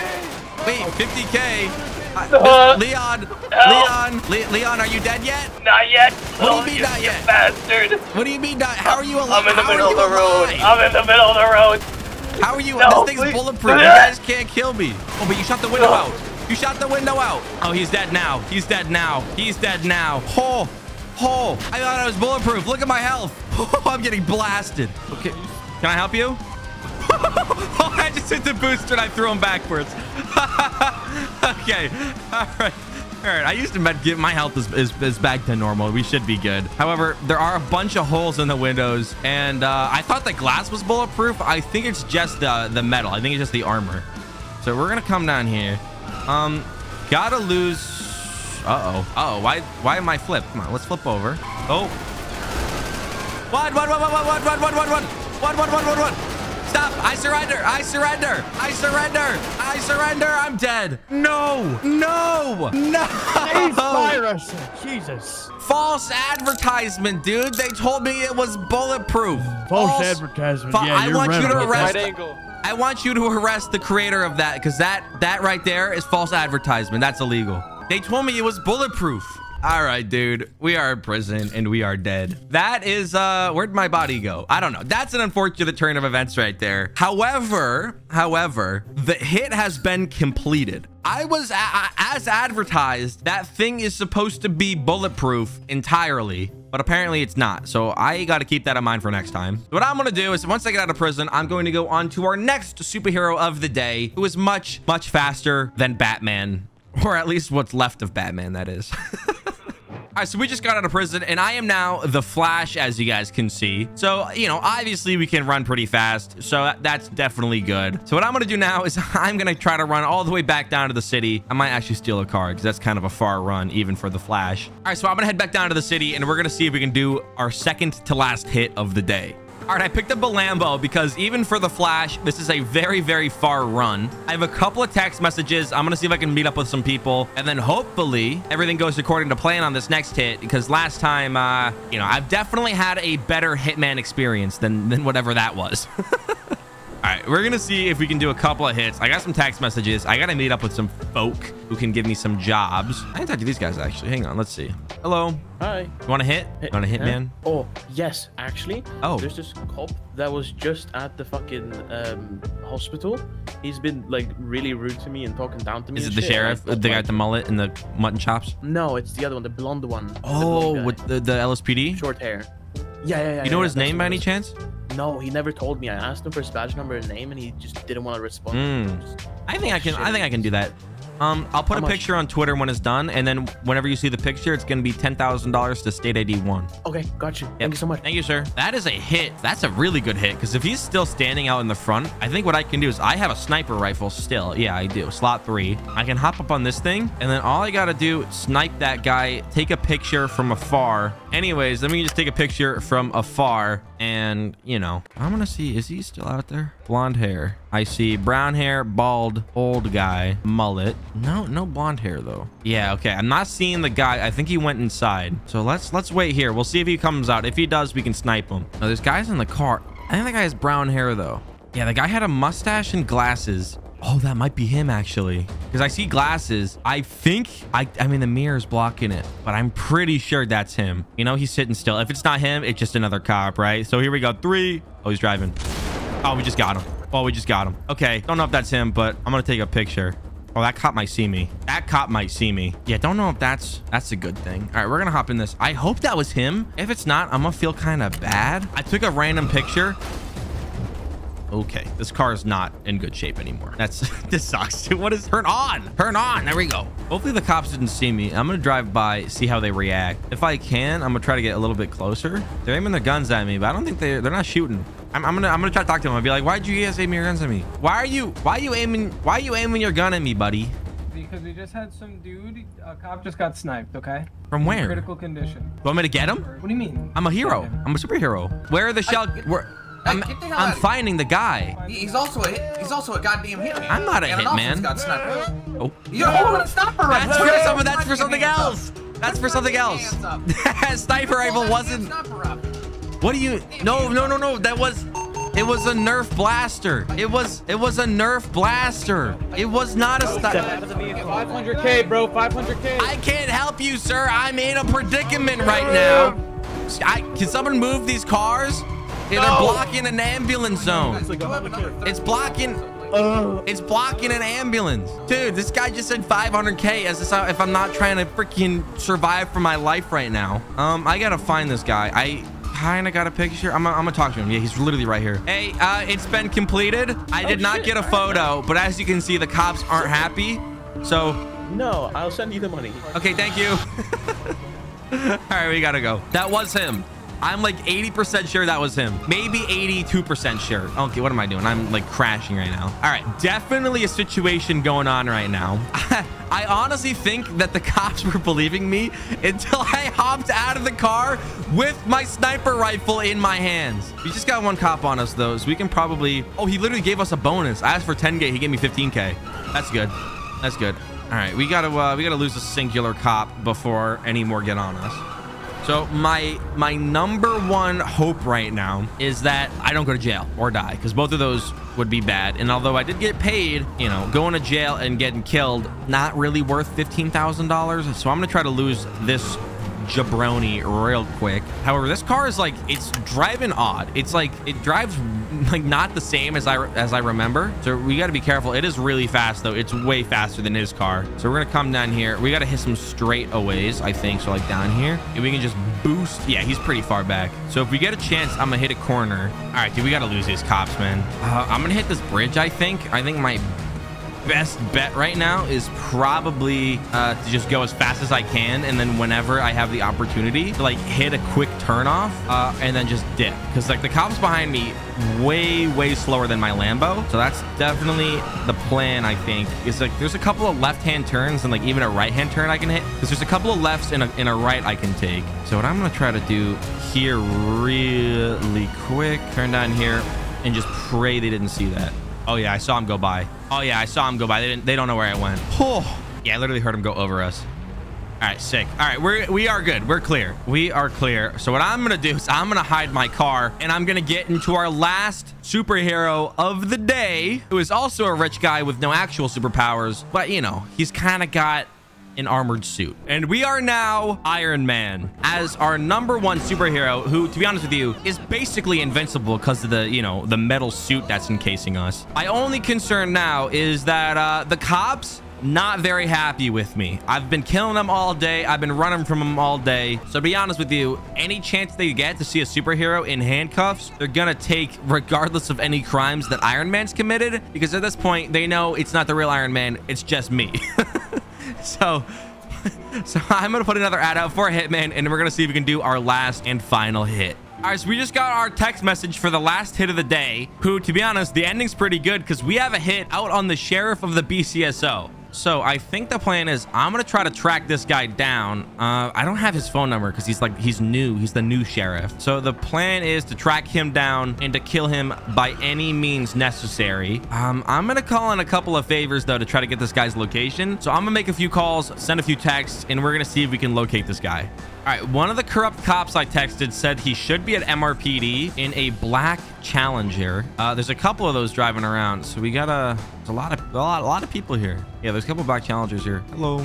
Wait, fifty K? Uh, Leon! Help. Leon! Le Leon, are you dead yet? Not yet! What oh, do you mean you, not yet? You bastard! What do you mean not? How are you alive? I'm in the How middle of the alive? road! I'm in the middle of the road! How are you? No, this thing's please. bulletproof! You guys can't kill me! Oh, but you shot the window no. out! You shot the window out! Oh, he's dead now! He's dead now! He's dead now! Oh! Oh! I thought I was bulletproof! Look at my health! Oh, I'm getting blasted! Okay. Can I help you? Oh, I just hit the booster and I threw him backwards. Okay. All right. All right. I used to med kit. My health is, is, is back to normal. We should be good. However, there are a bunch of holes in the windows. And uh, I thought the glass was bulletproof. I think it's just uh, the metal. I think it's just the armor. So we're going to come down here. Um, gotta lose. Uh-oh. Uh-oh. Why, why am I flipped? Come on. Let's flip over. Oh. What? What? What? What? What? What? What? What? What? What? What? What? What? What? Stop! I surrender! I surrender! I surrender! I surrender! I'm dead! No! No! No! They fire us. Jesus! False advertisement, dude! They told me it was bulletproof. False, False advertisement. Fa yeah, I you're want right you to arrest. I want you to arrest the creator of that, because that that right there is false advertisement. That's illegal. They told me it was bulletproof. All right, dude, we are in prison and we are dead. That is, uh, where'd my body go? I don't know. That's an unfortunate turn of events right there. However, however, the hit has been completed. I was, as advertised, that thing is supposed to be bulletproof entirely, but apparently it's not. So I got to keep that in mind for next time. What I'm going to do is once I get out of prison, I'm going to go on to our next superhero of the day, who is much, much faster than Batman, or at least what's left of Batman, that is. All right, so we just got out of prison, and I am now the Flash, as you guys can see. So, you know, obviously we can run pretty fast, so that's definitely good. So what I'm going to do now is I'm going to try to run all the way back down to the city. I might actually steal a car because that's kind of a far run, even for the Flash. All right, so I'm going to head back down to the city, and we're going to see if we can do our second to last hit of the day. All right, I picked up a Lambo because even for the Flash, this is a very, very far run. I have a couple of text messages. I'm going to see if I can meet up with some people. And then hopefully everything goes according to plan on this next hit. Because last time, uh, you know, I've definitely had a better Hitman experience than, than whatever that was. All right, we're going to see if we can do a couple of hits. I got some text messages. I got to meet up with some folk who can give me some jobs. I can talk to these guys, actually. Hang on. Let's see. Hello. Hi. You want to hit? Hey, you want to hit, yeah. man? Oh, yes, actually. Oh. There's this cop that was just at the fucking um, hospital. He's been, like, really rude to me and talking down to me. Is it the shit. sheriff? The guy with the mullet and the mutton chops? No, it's the other one, the blonde one. Oh, the with the, the L S P D? Short hair. Yeah, yeah, yeah. You know yeah, his name by any chance? No, he never told me. I asked him for his badge number and name, and he just didn't want to respond. Mm. Just, I think oh, I can. Shit. I think I can do that. Um, I'll put How a much? picture on Twitter when it's done, and then whenever you see the picture, it's gonna be ten thousand dollars to state I D one. Okay, got you. Yep. Thank you so much. Thank you, sir. That is a hit. That's a really good hit because if he's still standing out in the front, I think what I can do is I have a sniper rifle still. Yeah, I do. Slot three. I can hop up on this thing, and then all I gotta do is snipe that guy. Take a picture from afar. Anyways, let me just take a picture from afar, and you know, I'm gonna see. Is he still out there? Blonde hair. I see brown hair, bald, old guy, mullet. No, no blonde hair though. Yeah, okay. I'm not seeing the guy. I think he went inside. So let's let's wait here. We'll see if he comes out. If he does, we can snipe him. Oh, there's guys in the car. I think the guy has brown hair though. Yeah, the guy had a mustache and glasses. Oh, that might be him actually. Because I see glasses. I think I I mean the mirror's blocking it, but I'm pretty sure that's him. You know, he's sitting still. If it's not him, it's just another cop, right? So here we go. Three. Oh, he's driving. Oh, we just got him. Oh, we just got him. Okay. Don't know if that's him, but I'm going to take a picture. Oh, that cop might see me. That cop might see me. Yeah, don't know if that's that's a good thing. All right, we're going to hop in this. I hope that was him. If it's not, I'm going to feel kind of bad. I took a random picture. Okay, this car is not in good shape anymore. That's this sucks. What is turn on? Turn on. There we go. Hopefully the cops didn't see me. I'm gonna drive by, see how they react. If I can, I'm gonna try to get a little bit closer. They're aiming their guns at me, but I don't think they're they're not shooting. I'm, I'm gonna I'm gonna try to talk to them. I'll be like, why'd you guys aim your guns at me? Why are you why are you aiming why are you aiming your gun at me, buddy? Because we just had some dude, a cop just got sniped, okay? From where? In critical condition. You want me to get him? What do you mean? I'm a hero. I'm a superhero. Where are the shell? I where? I'm, I'm finding the guy. He's also a hit, he's also a goddamn hitman. I'm not a hitman. Oh, you're holding a sniper rifle. That's for something. That's for something else. That's for something else. Sniper rifle wasn't. What do you? No, no, no, no. That was. It was a Nerf blaster. It was. It was a Nerf blaster. It was not a sniper. five hundred K, bro. five hundred K. I can't help you, sir. I'm in a predicament right now. I, can someone move these cars? Yeah, they're no. blocking an ambulance zone. It's blocking. Uh, it's blocking an ambulance, dude. This guy just said five hundred K as if I'm not trying to freaking survive for my life right now. Um, I gotta find this guy. I kind of got a picture. I'm gonna, I'm gonna talk to him. Yeah, he's literally right here. Hey, uh, it's been completed. I did oh, not shit. get a photo, but as you can see, the cops aren't happy. So no, I'll send you the money. Okay, thank you. All right, we gotta go. That was him. I'm like eighty percent sure that was him. Maybe eighty-two percent sure. Okay, what am I doing? I'm like crashing right now. All right, definitely a situation going on right now. I honestly think that the cops were believing me until I hopped out of the car with my sniper rifle in my hands. We just got one cop on us though, so we can probably... Oh, he literally gave us a bonus. I asked for ten K, he gave me fifteen K. That's good. That's good. All right, we gotta, uh, we gotta lose a singular cop before any more get on us. So my my number one hope right now is that I don't go to jail or die, because both of those would be bad. And although I did get paid, you know, going to jail and getting killed, not really worth fifteen thousand dollars. So I'm going to try to lose this jabroni real quick. However, this car is like, it's driving odd. It's like, it drives like not the same as I, as I remember. So we got to be careful. It is really fast though. It's way faster than his car. So we're going to come down here. We got to hit some straightaways, I think. So like down here, and we can just boost. Yeah, he's pretty far back. So if we get a chance, I'm gonna hit a corner. All right, dude, we got to lose these cops, man. Uh, I'm going to hit this bridge. I think, I think my best bet right now is probably uh to just go as fast as I can, and then whenever I have the opportunity to like hit a quick turn off uh and then just dip, because like the cops behind me way way slower than my Lambo. So that's definitely the plan. I think it's like there's a couple of left hand turns and like even a right hand turn I can hit, because there's a couple of lefts and a, and a right I can take. So what I'm gonna try to do here really quick, turn down here and just pray they didn't see that. Oh yeah, I saw him go by. Oh yeah, I saw him go by. They didn't. They don't know where I went. Oh, yeah, I literally heard him go over us. All right, sick. All right, we're we are good. We're clear. We are clear. So what I'm gonna do is I'm gonna hide my car, and I'm gonna get into our last superhero of the day, who is also a rich guy with no actual superpowers, but you know he's kind of got an armored suit. And we are now Iron Man as our number one superhero, who, to be honest with you, is basically invincible because of the, you know, the metal suit that's encasing us. My only concern now is that uh, the cops not very happy with me. I've been killing them all day. I've been running from them all day. So to be honest with you, any chance they get to see a superhero in handcuffs, they're gonna take regardless of any crimes that Iron Man's committed, because at this point they know it's not the real Iron Man, it's just me. So, so I'm going to put another ad out for a hitman, and we're going to see if we can do our last and final hit. All right, so we just got our text message for the last hit of the day, who, to be honest, the ending's pretty good because we have a hit out on the sheriff of the B C S O. So I think the plan is I'm going to try to track this guy down. Uh, I don't have his phone number because he's like, he's new. He's the new sheriff. So the plan is to track him down and to kill him by any means necessary. Um, I'm going to call in a couple of favors though to try to get this guy's location. So I'm going to make a few calls, send a few texts, and we're going to see if we can locate this guy. All right, one of the corrupt cops I texted said he should be at M R P D in a black Challenger. Uh, there's a couple of those driving around, so we got a, a lot of a lot, a lot of people here. Yeah, there's a couple of black Challengers here. Hello,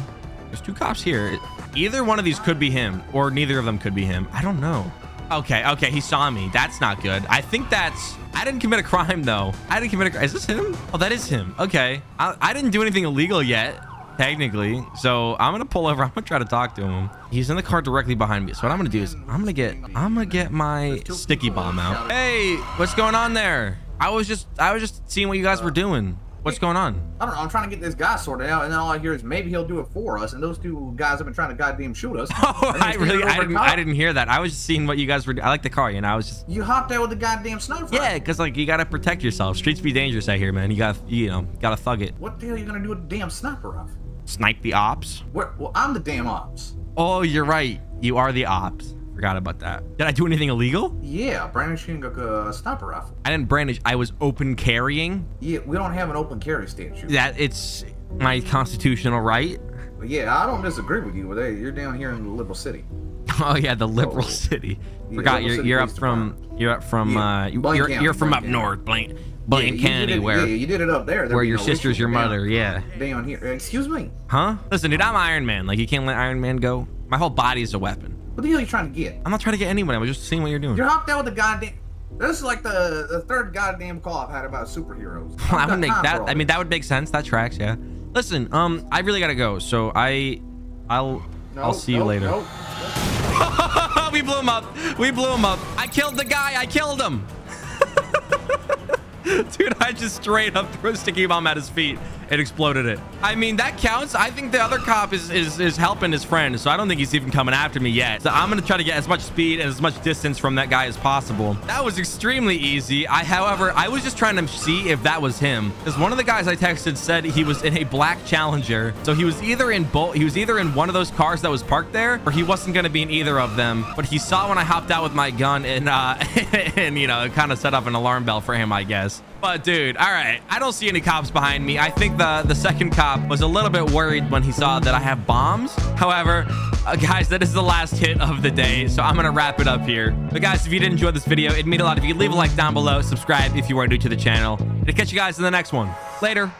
there's two cops here. Either one of these could be him, or neither of them could be him. I don't know. Okay, okay, he saw me. That's not good. I think that's... I didn't commit a crime, though. I didn't commit a crime. Is this him? Oh, that is him. Okay. I, I didn't do anything illegal yet, technically. So I'm going to pull over. I'm going to try to talk to him. He's in the car directly behind me. So what I'm going to do is I'm going to get... I'm going to get my sticky bomb out. Hey, what's going on there? I was just... I was just seeing what you guys were doing. What's going on? I don't know. I'm trying to get this guy sorted out, and all I hear is maybe he'll do it for us. And those two guys have been trying to goddamn shoot us. Oh, I really, I didn't, I didn't hear that. I was just seeing what you guys were. I like the car, you know. I was just. You hopped out with the goddamn snowflake. Yeah, because like you gotta protect yourself. Streets be dangerous out here, man. You got, you know, gotta thug it. What the hell are you gonna do with the damn sniper off? Snipe the ops? Where, well, I'm the damn ops. Oh, you're right. You are the ops. Forgot about that. Did I do anything illegal? Yeah, brandishing a sniper rifle. I didn't brandish. I was open carrying. Yeah, we don't have an open carry statute. That it's my constitutional right. Yeah, I don't disagree with you. With that, you're down here in the liberal city. Oh yeah, the liberal oh. city. Forgot yeah, you're, city you're, up from, you're up from yeah. uh, you, you're, County, you're from Blaine up County. north, Blaine, Blaine yeah, County, it, where yeah, you did it up there. There'd where your no sister's your mother. Down, yeah. Down here. Excuse me. Huh? Listen, dude, I'm Iron Man. Like you can't let Iron Man go. My whole body is a weapon. What the hell are you trying to get? I'm not trying to get anyone. I was just seeing what you're doing. You're hopped out with the goddamn... This is like the, the third goddamn call I've had about superheroes. I would make that... I mean, that would make sense. That tracks, yeah. Listen, um, I really gotta go. So I... I'll... No, I'll see no, you later. No, no. We blew him up. We blew him up. I killed the guy. I killed him. Dude, I just straight up threw a sticky bomb at his feet. It exploded it. I mean, that counts. I think the other cop is, is, is helping his friend, so I don't think he's even coming after me yet. So I'm going to try to get as much speed and as much distance from that guy as possible. That was extremely easy. I, however, I was just trying to see if that was him. Because one of the guys I texted said he was in a black Challenger. So he was either in both, he was either in one of those cars that was parked there, or he wasn't going to be in either of them. But he saw when I hopped out with my gun and, uh, and you know, it kind of set off an alarm bell for him, I guess. But dude, all right, I don't see any cops behind me. I think the the second cop was a little bit worried when he saw that I have bombs. However, uh, guys, that is the last hit of the day, so I'm gonna wrap it up here. But guys, if you did enjoy this video, it'd mean a lot if you could leave a like down below, subscribe if you are new to the channel, and I'll catch you guys in the next one. Later.